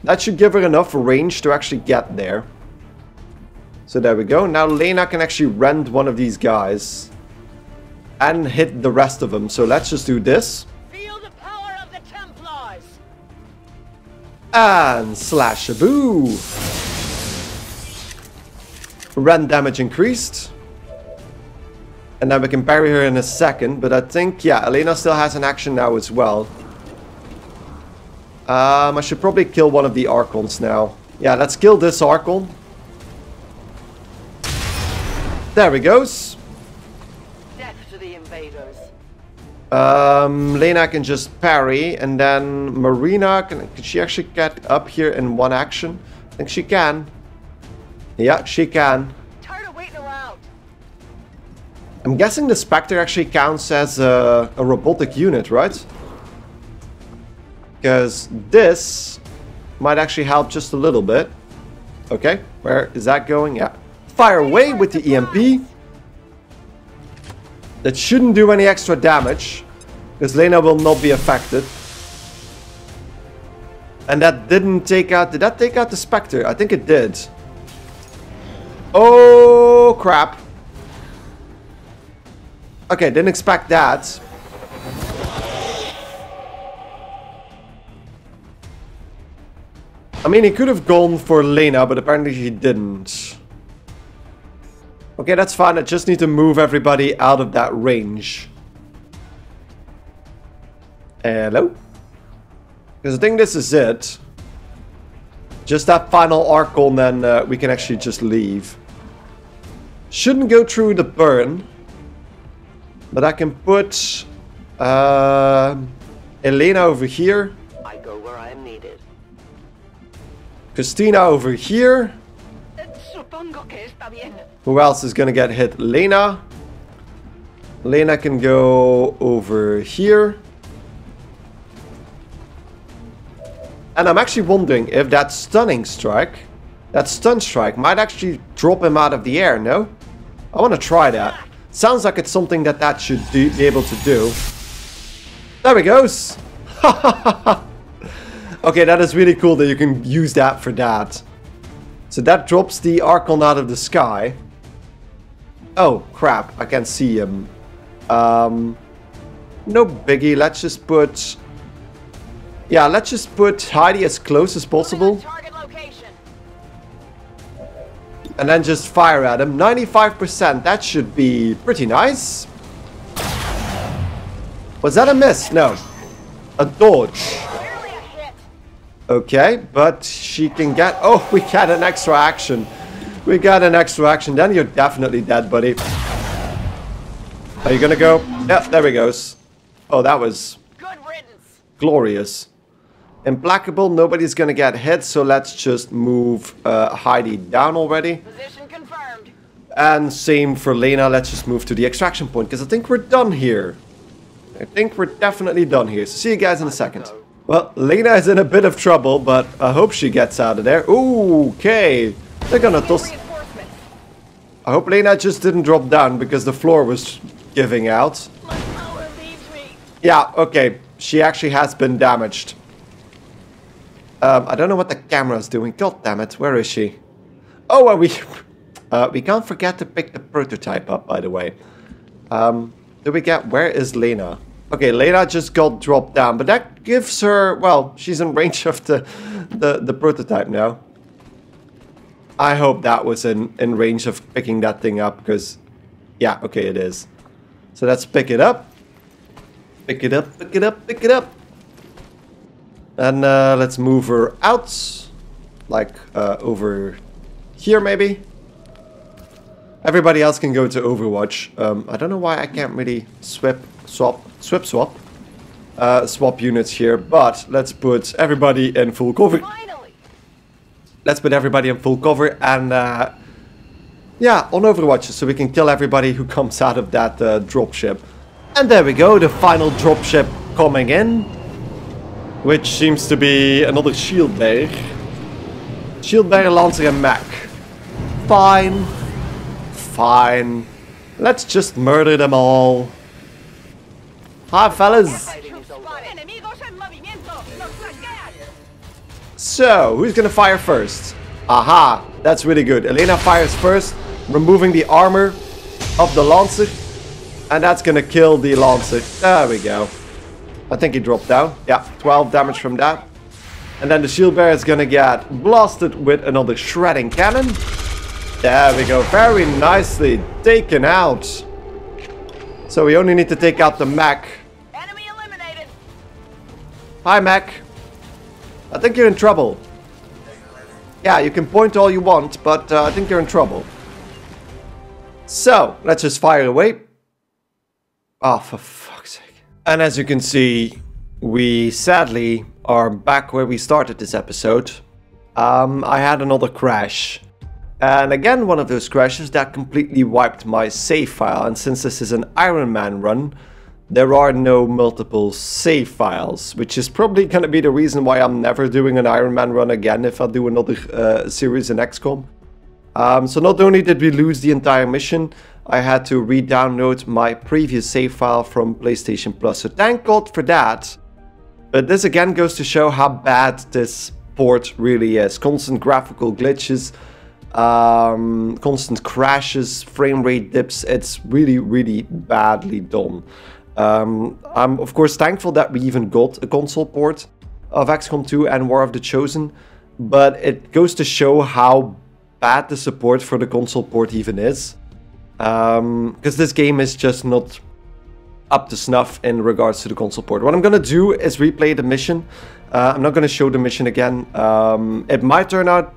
That should give her enough range to actually get there. So there we go. Now Lena can actually rend one of these guys. And hit the rest of them. So let's just do this. Feel the power of the Templars. And slash-a-boo. Rend damage increased. And then we can parry her in a second. But I think, yeah, Elena still has an action now as well. Um, I should probably kill one of the Archons now. Yeah, let's kill this Archon. There he goes. Death to the invaders. Um, Lena can just parry. And then Marina, can, can she actually get up here in one action? I think she can. Yeah, she can. Tired of waiting around. I'm guessing the Spectre actually counts as a, a robotic unit, right? Because this might actually help just a little bit. Okay, where is that going? Yeah. Fire away with the E M P. That shouldn't do any extra damage. Because Lena will not be affected. And that didn't take out... Did that take out the Spectre? I think it did. Oh, crap. Okay, didn't expect that. I mean, he could have gone for Lena, but apparently he didn't. Okay, that's fine. I just need to move everybody out of that range. Hello? Because I think this is it. Just that final Archon, then uh, we can actually just leave. Shouldn't go through the burn. But I can put... Uh, Elena over here. I go where I am needed. Christina over here. Who else is going to get hit? Lena. Lena can go over here. And I'm actually wondering if that stunning strike, that stun strike might actually drop him out of the air, no? I want to try that. Sounds like it's something that that should do, be able to do. There he goes. Ha ha ha ha. Okay, that is really cool that you can use that for that. So that drops the Archon out of the sky. Oh, crap. I can't see him. Um, no biggie. Let's just put... Yeah, let's just put Heidi as close as possible. And then just fire at him. ninety-five percent. That should be pretty nice. Was that a miss? No. A dodge. Okay, but she can get... Oh, we got an extra action. We got an extra action. Then you're definitely dead, buddy. Are you gonna go? Yeah, there he goes. Oh, that was... Good riddance. Glorious. Implacable, nobody's gonna get hit, so let's just move uh, Heidi down already. Position confirmed. And same for Lena, let's just move to the extraction point, because I think we're done here. I think we're definitely done here, so see you guys in a second. Well, Lena is in a bit of trouble, but I hope she gets out of there. Ooh, okay. They're gonna toss... I hope Lena just didn't drop down because the floor was giving out. My power leaves me. Yeah, okay. She actually has been damaged. Um, I don't know what the camera's doing. God damn it. Where is she? Oh, are we... Uh, we can't forget to pick the prototype up, by the way. Um, do we get... Where is Lena? Okay, Lena just got dropped down, but that gives her... Well, she's in range of the, the, the prototype now. I hope that was in, in range of picking that thing up, because... Yeah, okay, it is. So let's pick it up. Pick it up, pick it up, pick it up. And uh, let's move her out. Like, uh, over here, maybe. Everybody else can go to Overwatch. Um, I don't know why I can't really swap, swap, swap, swap, uh, swap units here. But let's put everybody in full cover. Finally. Let's put everybody in full cover and uh, yeah, on Overwatch, so we can kill everybody who comes out of that uh, dropship. And there we go, the final dropship coming in, which seems to be another shield bear, shield bear, Lancer, and Mac. Fine. Fine. Let's just murder them all. Hi, fellas. So, who's gonna fire first? Aha, that's really good. Elena fires first, removing the armor of the Lancer. And that's gonna kill the Lancer. There we go. I think he dropped down. Yeah, twelve damage from that. And then the shield bear is gonna get blasted with another shredding cannon. There we go, very nicely taken out. So we only need to take out the Mac. Enemy eliminated. Hi, Mac. I think you're in trouble. Yeah, you can point all you want, but uh, I think you're in trouble. So, let's just fire away. Oh, for fuck's sake. And as you can see, we sadly are back where we started this episode. Um, I had another crash. And again, one of those crashes that completely wiped my save file. And since this is an Ironman run, there are no multiple save files, which is probably going to be the reason why I'm never doing an Ironman run again if I do another uh, series in X COM. Um, so not only did we lose the entire mission, I had to re-download my previous save file from PlayStation Plus. So thank God for that. But this again goes to show how bad this port really is. Constant graphical glitches. Um, constant crashes, frame rate dips. It's really, really badly done. Um, I'm of course thankful that we even got a console port of X COM two and War of the Chosen, but it goes to show how bad the support for the console port even is. Um, because this game is just not up to snuff in regards to the console port. What I'm gonna do is replay the mission. Uh, I'm not gonna show the mission again. Um, it might turn out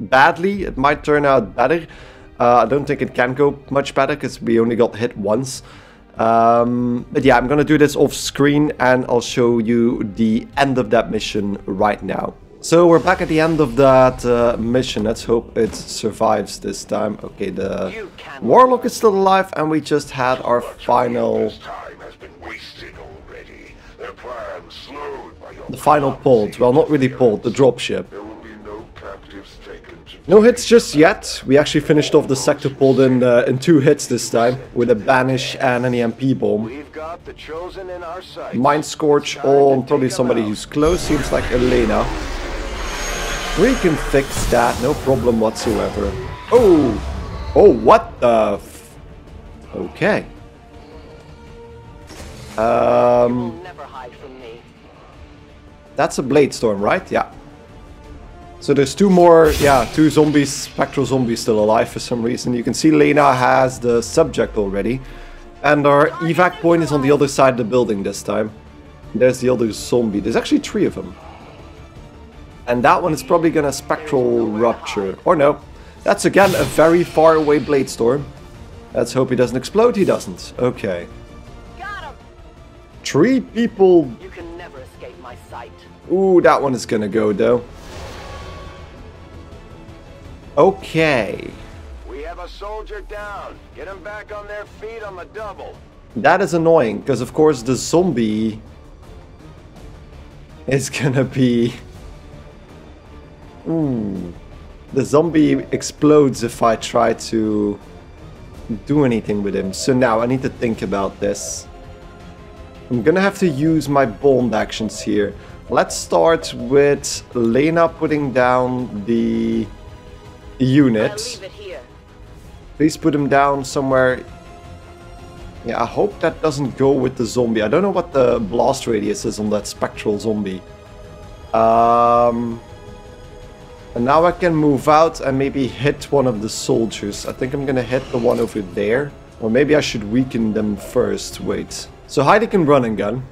badly, it might turn out better. Uh, I don't think it can go much better because we only got hit once. Um, but yeah, I'm gonna do this off screen and I'll show you the end of that mission right now. So we're back at the end of that uh, mission. Let's hope it survives this time. Okay, the Warlock is still alive and we just had our final... The final port. Well, not really port, the dropship. No hits just yet. We actually finished off the Sectopod in, uh, in two hits this time, with a Banish and an E M P bomb. Mind Scorch on probably somebody who's close, seems like Elena. We can fix that, no problem whatsoever. Oh! Oh, what the f... Okay. Um... That's a Blade Storm, right? Yeah. So there's two more, yeah, two zombies, spectral zombies still alive for some reason. You can see Lena has the subject already. And our evac point is on the other side of the building this time. There's the other zombie. There's actually three of them. And that one is probably gonna spectral rupture. Or no. That's again a very far away Blade Storm. Let's hope he doesn't explode. He doesn't. Okay. Got him. Three people. You can never escape my sight. Ooh, that one is gonna go though. Okay. We have a soldier down. Get him back on their feet on the double. That is annoying, because of course the zombie is gonna be... Ooh. The zombie explodes if I try to do anything with him. So now I need to think about this. I'm gonna have to use my bond actions here. Let's start with Lena putting down the... unit. Please put him down somewhere. Yeah, I hope that doesn't go with the zombie. I don't know what the blast radius is on that spectral zombie. Um, and now I can move out and maybe hit one of the soldiers. I think I'm gonna hit the one over there. Or maybe I should weaken them first. Wait. So Heidi can run and gun.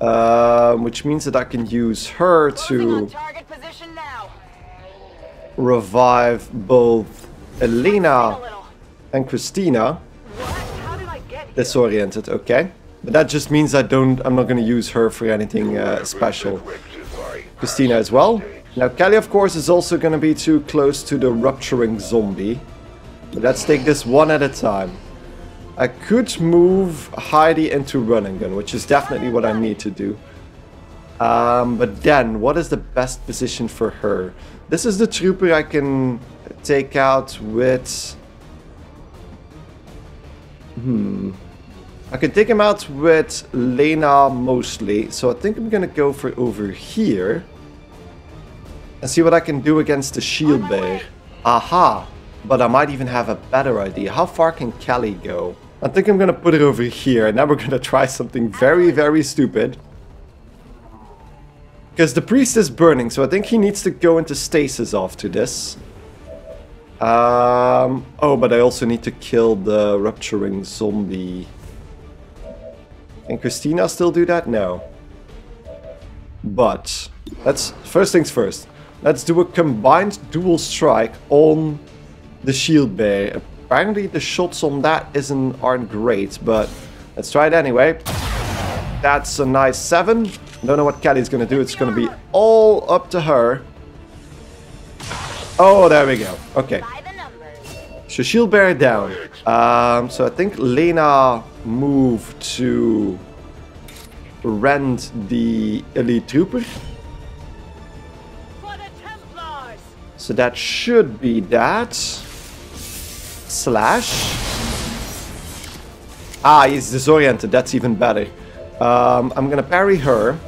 Uh, which means that I can use her to revive both Elena and Christina. Disoriented, okay. But that just means I don't, I'm not going to use her for anything uh, special. Christina as well. Now Kelly, of course, is also going to be too close to the rupturing zombie. But let's take this one at a time. I could move Heidi into running gun, which is definitely what I need to do. Um, but then, what is the best position for her? This is the trooper I can take out with... Hmm... I can take him out with Lena mostly, so I think I'm gonna go for over here. And see what I can do against the shield bear. Aha! But I might even have a better idea. How far can Kelly go? I think I'm gonna put it over here, and now we're gonna try something very, very stupid. Because the priest is burning, so I think he needs to go into stasis after this. Um, oh, but I also need to kill the rupturing zombie. Can Christina still do that? No. But, let's, first things first. Let's do a combined dual strike on the shield bear. Apparently the shots on that isn't aren't great, but let's try it anyway. That's a nice seven. Don't know what Kelly's gonna do. It's gonna be all up to her. Oh, there we go. Okay. So shield bear down. Um, so I think Lena moved to rend the elite trooper. So that should be that. Slash. Ah, he's disoriented. That's even better. Um, I'm gonna parry her.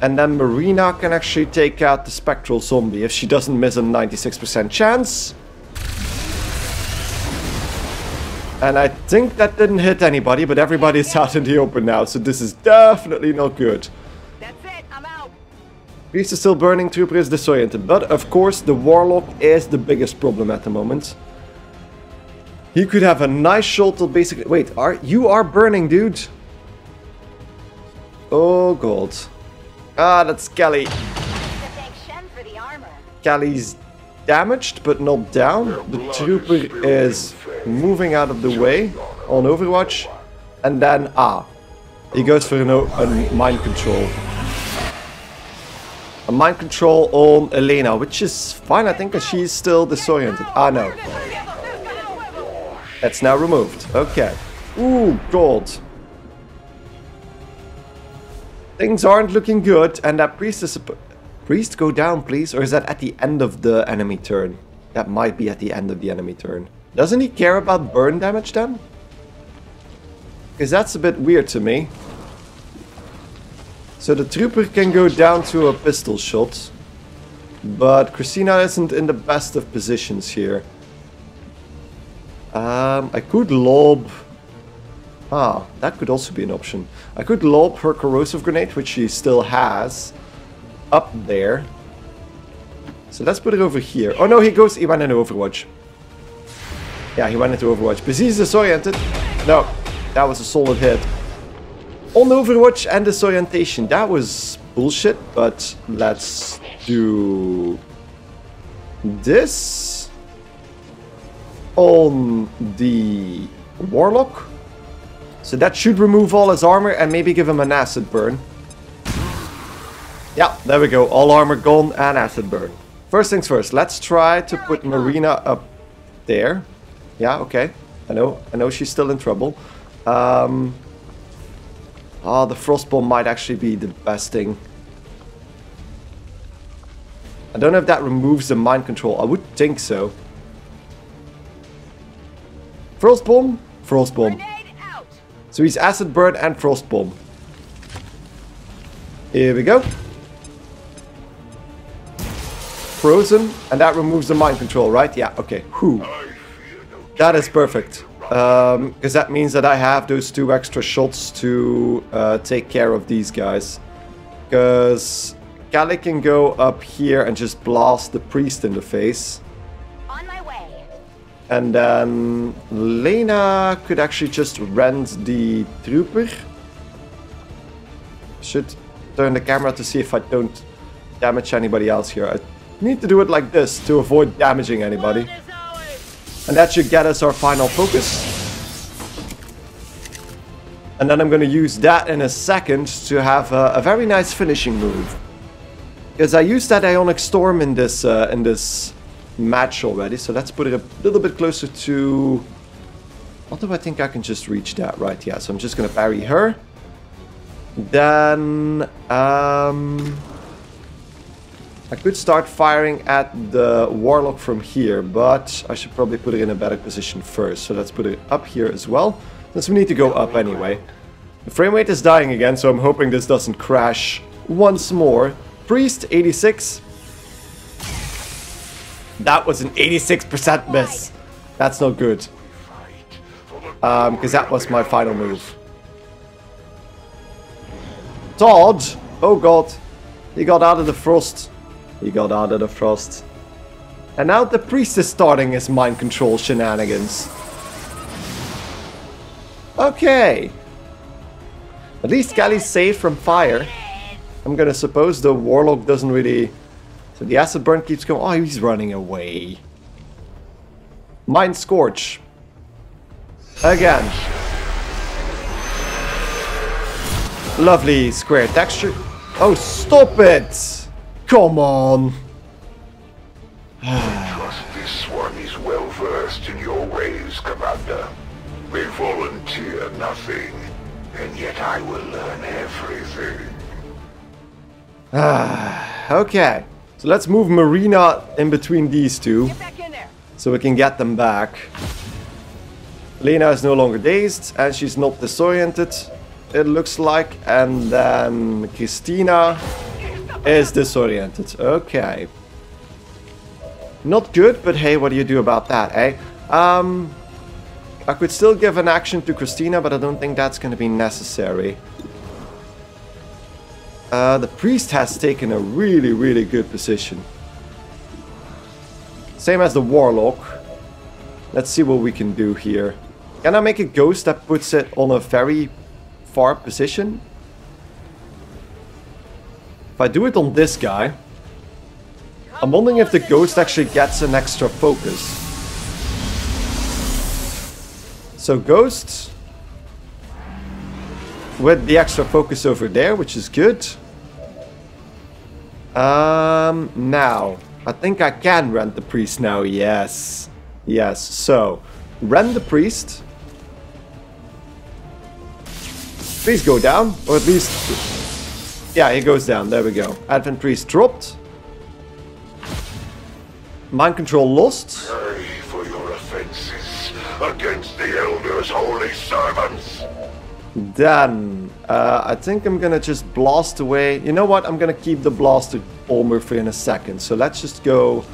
And then Marina can actually take out the spectral zombie if she doesn't miss a ninety-six percent chance. And I think that didn't hit anybody, but everybody's out in the open now, so this is definitely not good. That's it, I'm out. Priest is still burning, trooper is disoriented, but of course the warlock is the biggest problem at the moment. He could have a nice shot to basically... Wait, are you are burning, dude? Oh, God. Ah, that's Kelly. Kelly's damaged, but not down. The trooper is moving out of the way on Overwatch. And then, ah, he goes for an o a mind control. A mind control on Elena, which is fine, I think, because she's still disoriented. Ah, no. That's now removed. Okay. Ooh, God. Things aren't looking good, and that priest is... Priest, go down, please. Or is that at the end of the enemy turn? That might be at the end of the enemy turn. Doesn't he care about burn damage, then? Because that's a bit weird to me. So the trooper can go down to a pistol shot. But Christina isn't in the best of positions here. Um, I could lob... Ah, that could also be an option. I could lob her corrosive grenade, which she still has, up there. So let's put it over here. Oh no, he goes... He went into Overwatch. Yeah, he went into Overwatch. But he's disoriented. No, that was a solid hit. On Overwatch and disorientation. That was bullshit, but let's do... this. On the Warlock. So that should remove all his armor and maybe give him an acid burn. Yeah, there we go. All armor gone and acid burn. First things first, let's try to put Marina up there. Yeah, okay. I know, I know she's still in trouble. Um, oh, the frostbomb might actually be the best thing. I don't know if that removes the mind control. I would think so. Frostbomb? Frostbomb. So he's acid burn and frost bomb. Here we go. frozen, and that removes the mind control, right? Yeah, okay. Whew. That is perfect. Um, because that means that I have those two extra shots to uh, take care of these guys. Because Kali can go up here and just blast the priest in the face. On my way. And then Lena could actually just rend the trooper. Should turn the camera to see if I don't damage anybody else here. I need to do it like this to avoid damaging anybody. And that should get us our final focus. And then I'm going to use that in a second to have a, a very nice finishing move. Because I used that Ionic Storm in this uh, in this match already. So let's put it a little bit closer to... Although I think I can just reach that, right? Yeah, so I'm just going to parry her. Then... Um, I could start firing at the Warlock from here, but I should probably put it in a better position first. So let's put it up here as well, since we need to go up anyway. The frame rate is dying again, so I'm hoping this doesn't crash once more. Priest, eighty-six. That was an eighty-six percent miss. That's not good. Um, because that was my final move. Todd! Oh god. He got out of the frost. He got out of the frost. And now the priest is starting his mind control shenanigans. Okay. At least Gally's safe from fire. I'm gonna suppose the warlock doesn't really... So the acid burn keeps going. Oh, he's running away. Mind scorch. Again. Lovely square texture. Oh, stop it! Come on! I trust this one is well versed in your ways, Commander. They volunteer nothing, and yet I will learn everything. Ah, okay. So let's move Marina in between these two, get back in there, so we can get them back. Lena is no longer dazed, and she's not disoriented, it looks like. And then Christina is disoriented. Okay. Not good, but hey, what do you do about that, eh? Um, I could still give an action to Christina, but I don't think that's going to be necessary. Uh, the priest has taken a really, really good position. Same as the warlock. Let's see what we can do here. Can I make a ghost that puts it on a very far position? If I do it on this guy, I'm wondering if the ghost actually gets an extra focus. So ghosts with the extra focus over there, which is good. Um, now, I think I can rend the priest now, yes. Yes, so, rend the priest. Please go down, or at least... Yeah, he goes down. There we go. Advent Priest dropped. Mind control lost. Pray for your offenses against the Elder's holy servants. Then, uh, I think I'm gonna just blast away. You know what? I'm gonna keep the blaster armor for in a second. So let's just go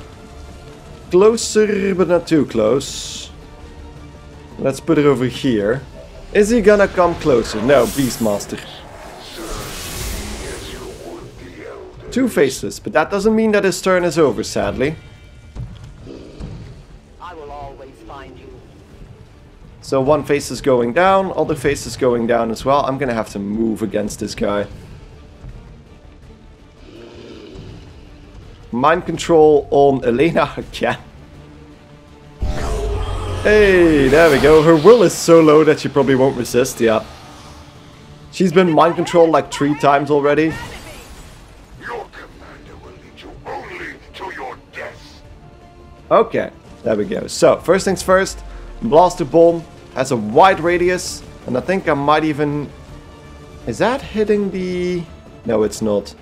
closer, but not too close. Let's put it over here. Is he gonna come closer? No, Beastmaster. Two Faceless, but that doesn't mean that his turn is over, sadly. I will always find you. So one Faceless going down, other Faceless going down as well. I'm gonna have to move against this guy. Mind control on Elena again. Hey, there we go. Her will is so low that she probably won't resist, yeah. She's been mind controlled like three times already. Okay, there we go. So, first things first, Blaster Bomb has a wide radius, and I think I might even... Is that hitting the... No, it's not.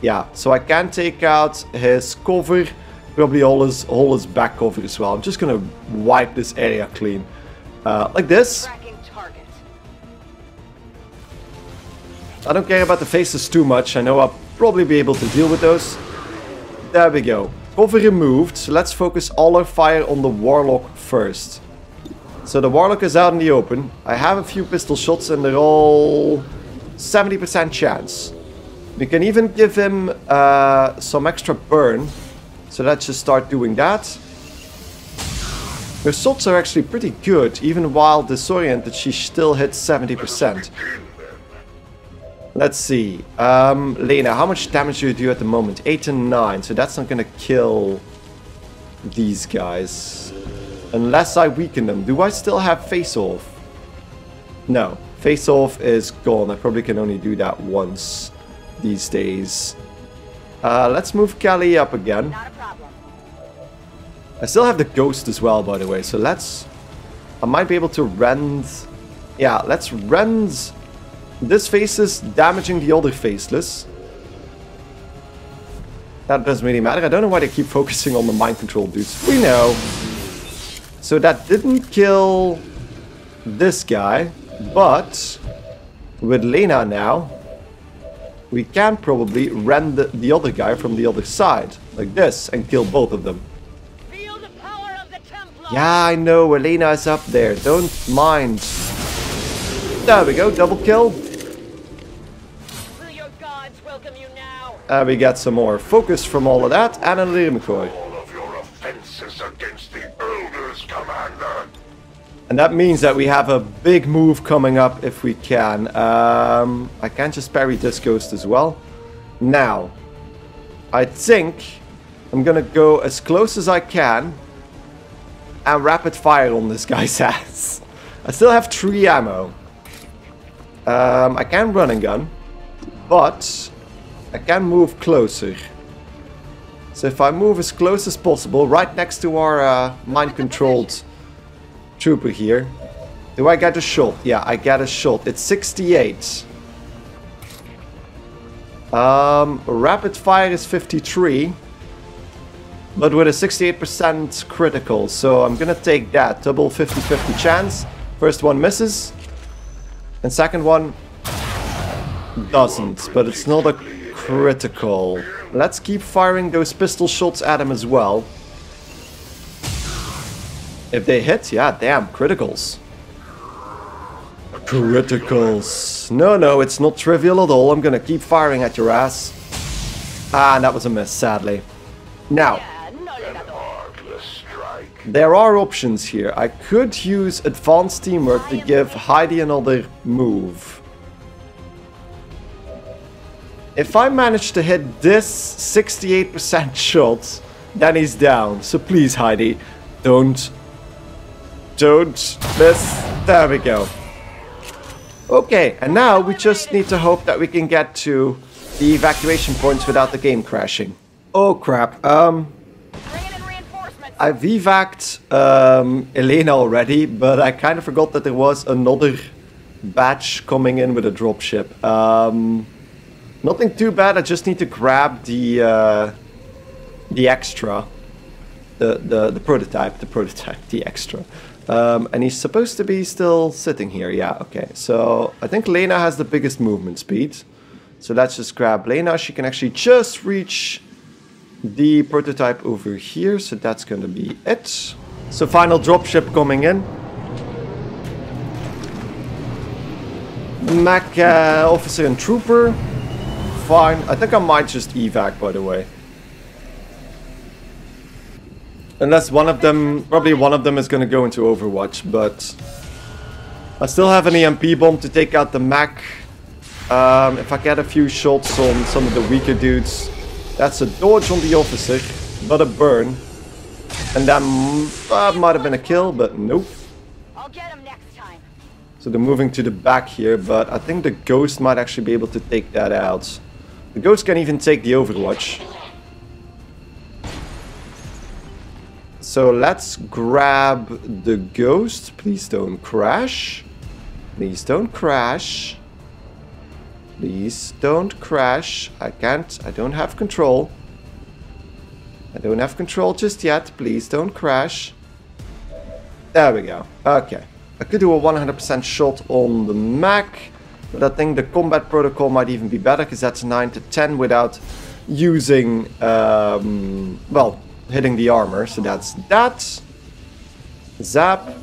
Yeah, so I can take out his cover, probably all his, all his back cover as well. I'm just gonna wipe this area clean. Uh, like this. I don't care about the faces too much. I know I'll probably be able to deal with those. There we go. Cover removed, so let's focus all our fire on the Warlock first. So the Warlock is out in the open. I have a few pistol shots and they're all seventy percent chance. We can even give him uh, some extra burn. So let's just start doing that. Her shots are actually pretty good. Even while disoriented, she still hits seventy percent. Let's see. Um, Lena, how much damage do you do at the moment? eight and nine. So that's not going to kill these guys. Unless I weaken them. Do I still have face-off? No. Face-off is gone. I probably can only do that once these days. Uh, let's move Kelly up again. Not a problem. I still have the ghost as well, by the way. So let's... I might be able to rend... Yeah, let's rend... This faceless damaging the other faceless. That doesn't really matter. I don't know why they keep focusing on the mind control dudes. We know. So that didn't kill this guy. But with Lena now, we can probably rend the, the other guy from the other side. Like this. And kill both of them. Feel the power of the Templar. Yeah, I know. Lena is up there. Don't mind. There we go. Double kill. And uh, we get some more focus from all of that, and a Lirmikoi. And that means that we have a big move coming up if we can. Um, I can just parry this ghost as well. Now, I think I'm going to go as close as I can and rapid fire on this guy's ass. I still have three ammo. Um, I can run and gun, but... I can move closer. So if I move as close as possible, right next to our uh, mind-controlled trooper here. Do I get a shot? Yeah, I get a shot. It's sixty-eight. Um, rapid fire is fifty-three. But with a sixty-eight percent critical. So I'm going to take that. Double fifty fifty chance. First one misses. And second one doesn't. But it's not a... critical. Let's keep firing those pistol shots at him as well. If they hit, yeah, damn, criticals. Criticals. No, no, it's not trivial at all. I'm gonna keep firing at your ass. Ah, and that was a miss, sadly. Now, there are options here. I could use advanced teamwork to give Heidi another move. If I manage to hit this sixty-eight percent shot, then he's down. So please, Heidi, don't... Don't miss. There we go. Okay, and now we just need to hope that we can get to the evacuation points without the game crashing. Oh, crap. Um, I've evac'd um, Elena already, but I kind of forgot that there was another batch coming in with a dropship. Um... Nothing too bad, I just need to grab the uh, the extra, the, the the prototype, the prototype, the extra. Um, and he's supposed to be still sitting here, yeah, okay. So I think Lena has the biggest movement speed. So let's just grab Lena, she can actually just reach the prototype over here, so that's going to be it. So final dropship coming in. Mac uh, officer and trooper. Fine. I think I might just evac, by the way. Unless one of them, probably one of them is going to go into Overwatch, but... I still have an E M P bomb to take out the Mac. Um, if I get a few shots on some of the weaker dudes. That's a dodge on the officer, but a burn. And that uh, might have been a kill, but nope. I'll get him next time. So they're moving to the back here, but I think the ghost might actually be able to take that out. The ghost can even take the Overwatch. So let's grab the ghost. Please don't crash. Please don't crash. Please don't crash. I can't. I don't have control. I don't have control just yet. Please don't crash. There we go. Okay. I could do a one hundred percent shot on the Mac. But I think the combat protocol might even be better because that's nine to ten without using, um, well, hitting the armor. So that's that. Zap.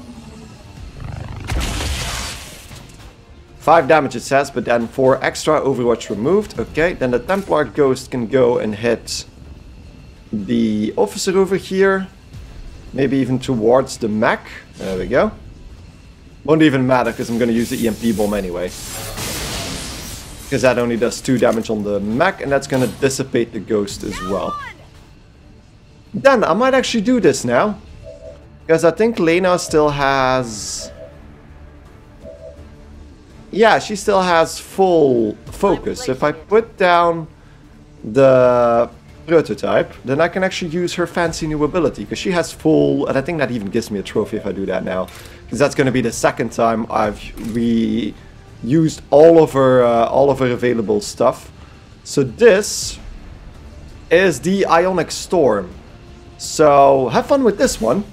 Five damage it says, but then four extra Overwatch removed. Okay, then the Templar Ghost can go and hit the officer over here. Maybe even towards the mech. There we go. Won't even matter, because I'm going to use the E M P bomb anyway. Because that only does two damage on the mech, and that's going to dissipate the ghost as well. Then, I might actually do this now. Because I think Lena still has... Yeah, she still has full focus. If I put down the prototype, then I can actually use her fancy new ability. Because she has full... And I think that even gives me a trophy if I do that now. Because that's going to be the second time I've re used all of her, uh, all of her available stuff. So this is the Ionic Storm. So have fun with this one.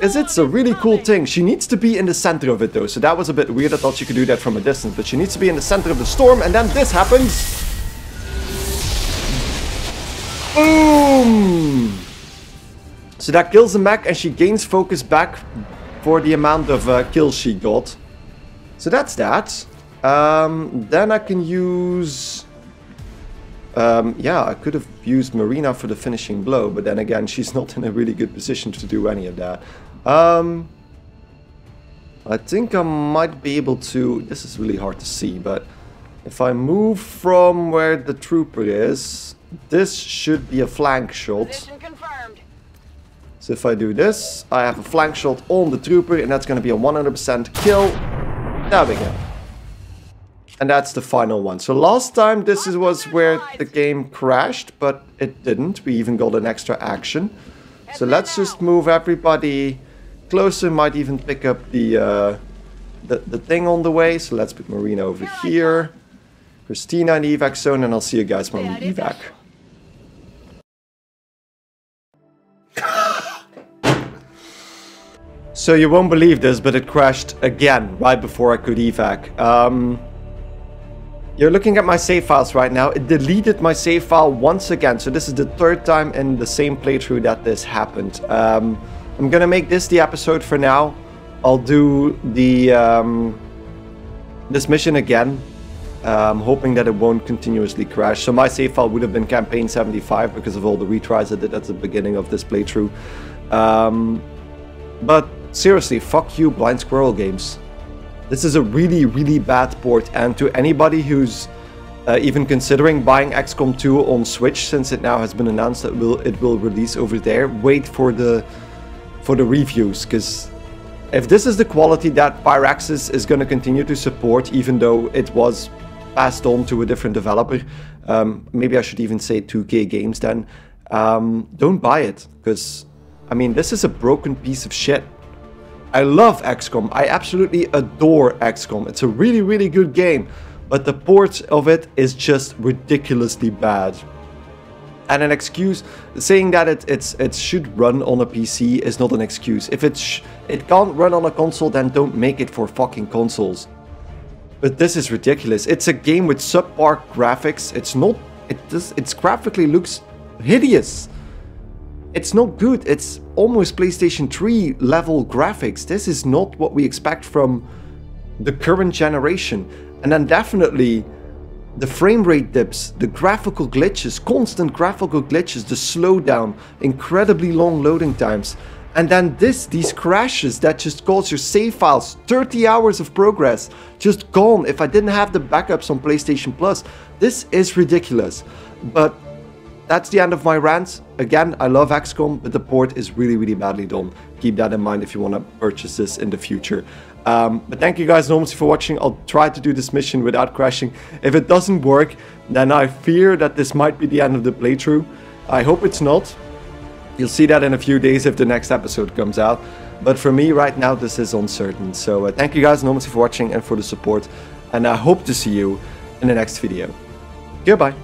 Is it's a really cool thing. She needs to be in the center of it though, so that was a bit weird. I thought she could do that from a distance, but she needs to be in the center of the storm, and then this happens. Boom! So that kills the mech, and she gains focus back for the amount of uh, kills she got. So that's that. Um, then I can use... Um, yeah, I could have used Marina for the finishing blow, but then again, she's not in a really good position to do any of that. Um, I think I might be able to... This is really hard to see, but if I move from where the trooper is, this should be a flank shot. Position confirmed. So if I do this, I have a flank shot on the trooper, and that's going to be a one hundred percent kill. There we go. And that's the final one. So last time this is, was where the game crashed, but it didn't. We even got an extra action. So let's just move everybody closer. Might even pick up the, uh, the, the thing on the way. So let's put Marina over here. Christina in the evac zone, and I'll see you guys when we evac. So you won't believe this, but it crashed again right before I could evac. Um... You're looking at my save files right now. It deleted my save file once again. So this is the third time in the same playthrough that this happened. Um, I'm gonna make this the episode for now. I'll do the um, this mission again. Um, hoping that it won't continuously crash. So my save file would have been campaign seventy-five because of all the retries I did at the beginning of this playthrough. Um, but seriously, fuck you, Blind Squirrel Games. This is a really, really bad port, and to anybody who's uh, even considering buying XCOM two on Switch, since it now has been announced that it will, it will release over there, wait for the for the reviews, because if this is the quality that Firaxis is going to continue to support, even though it was passed on to a different developer, um, maybe I should even say two K Games then, um, don't buy it, because, I mean, this is a broken piece of shit. I love XCOM, I absolutely adore XCOM, it's a really, really good game, but the port of it is just ridiculously bad. And an excuse, saying that it, it's, it should run on a P C is not an excuse. If it, sh it can't run on a console, then don't make it for fucking consoles. But this is ridiculous, it's a game with subpar graphics, it's not, it does, it's graphically looks hideous. It's not good, it's almost PlayStation three level graphics. This is not what we expect from the current generation. And then definitely the frame rate dips, the graphical glitches, constant graphical glitches, the slowdown, incredibly long loading times. And then this, these crashes that just cause your save files, thirty hours of progress, just gone. If I didn't have the backups on PlayStation Plus, this is ridiculous. But that's the end of my rant. Again, I love XCOM, but the port is really, really badly done. Keep that in mind if you want to purchase this in the future. Um, but thank you guys enormously for watching. I'll try to do this mission without crashing. If it doesn't work, then I fear that this might be the end of the playthrough. I hope it's not. You'll see that in a few days if the next episode comes out. But for me right now, this is uncertain. So uh, thank you guys enormously for watching and for the support. And I hope to see you in the next video. Goodbye.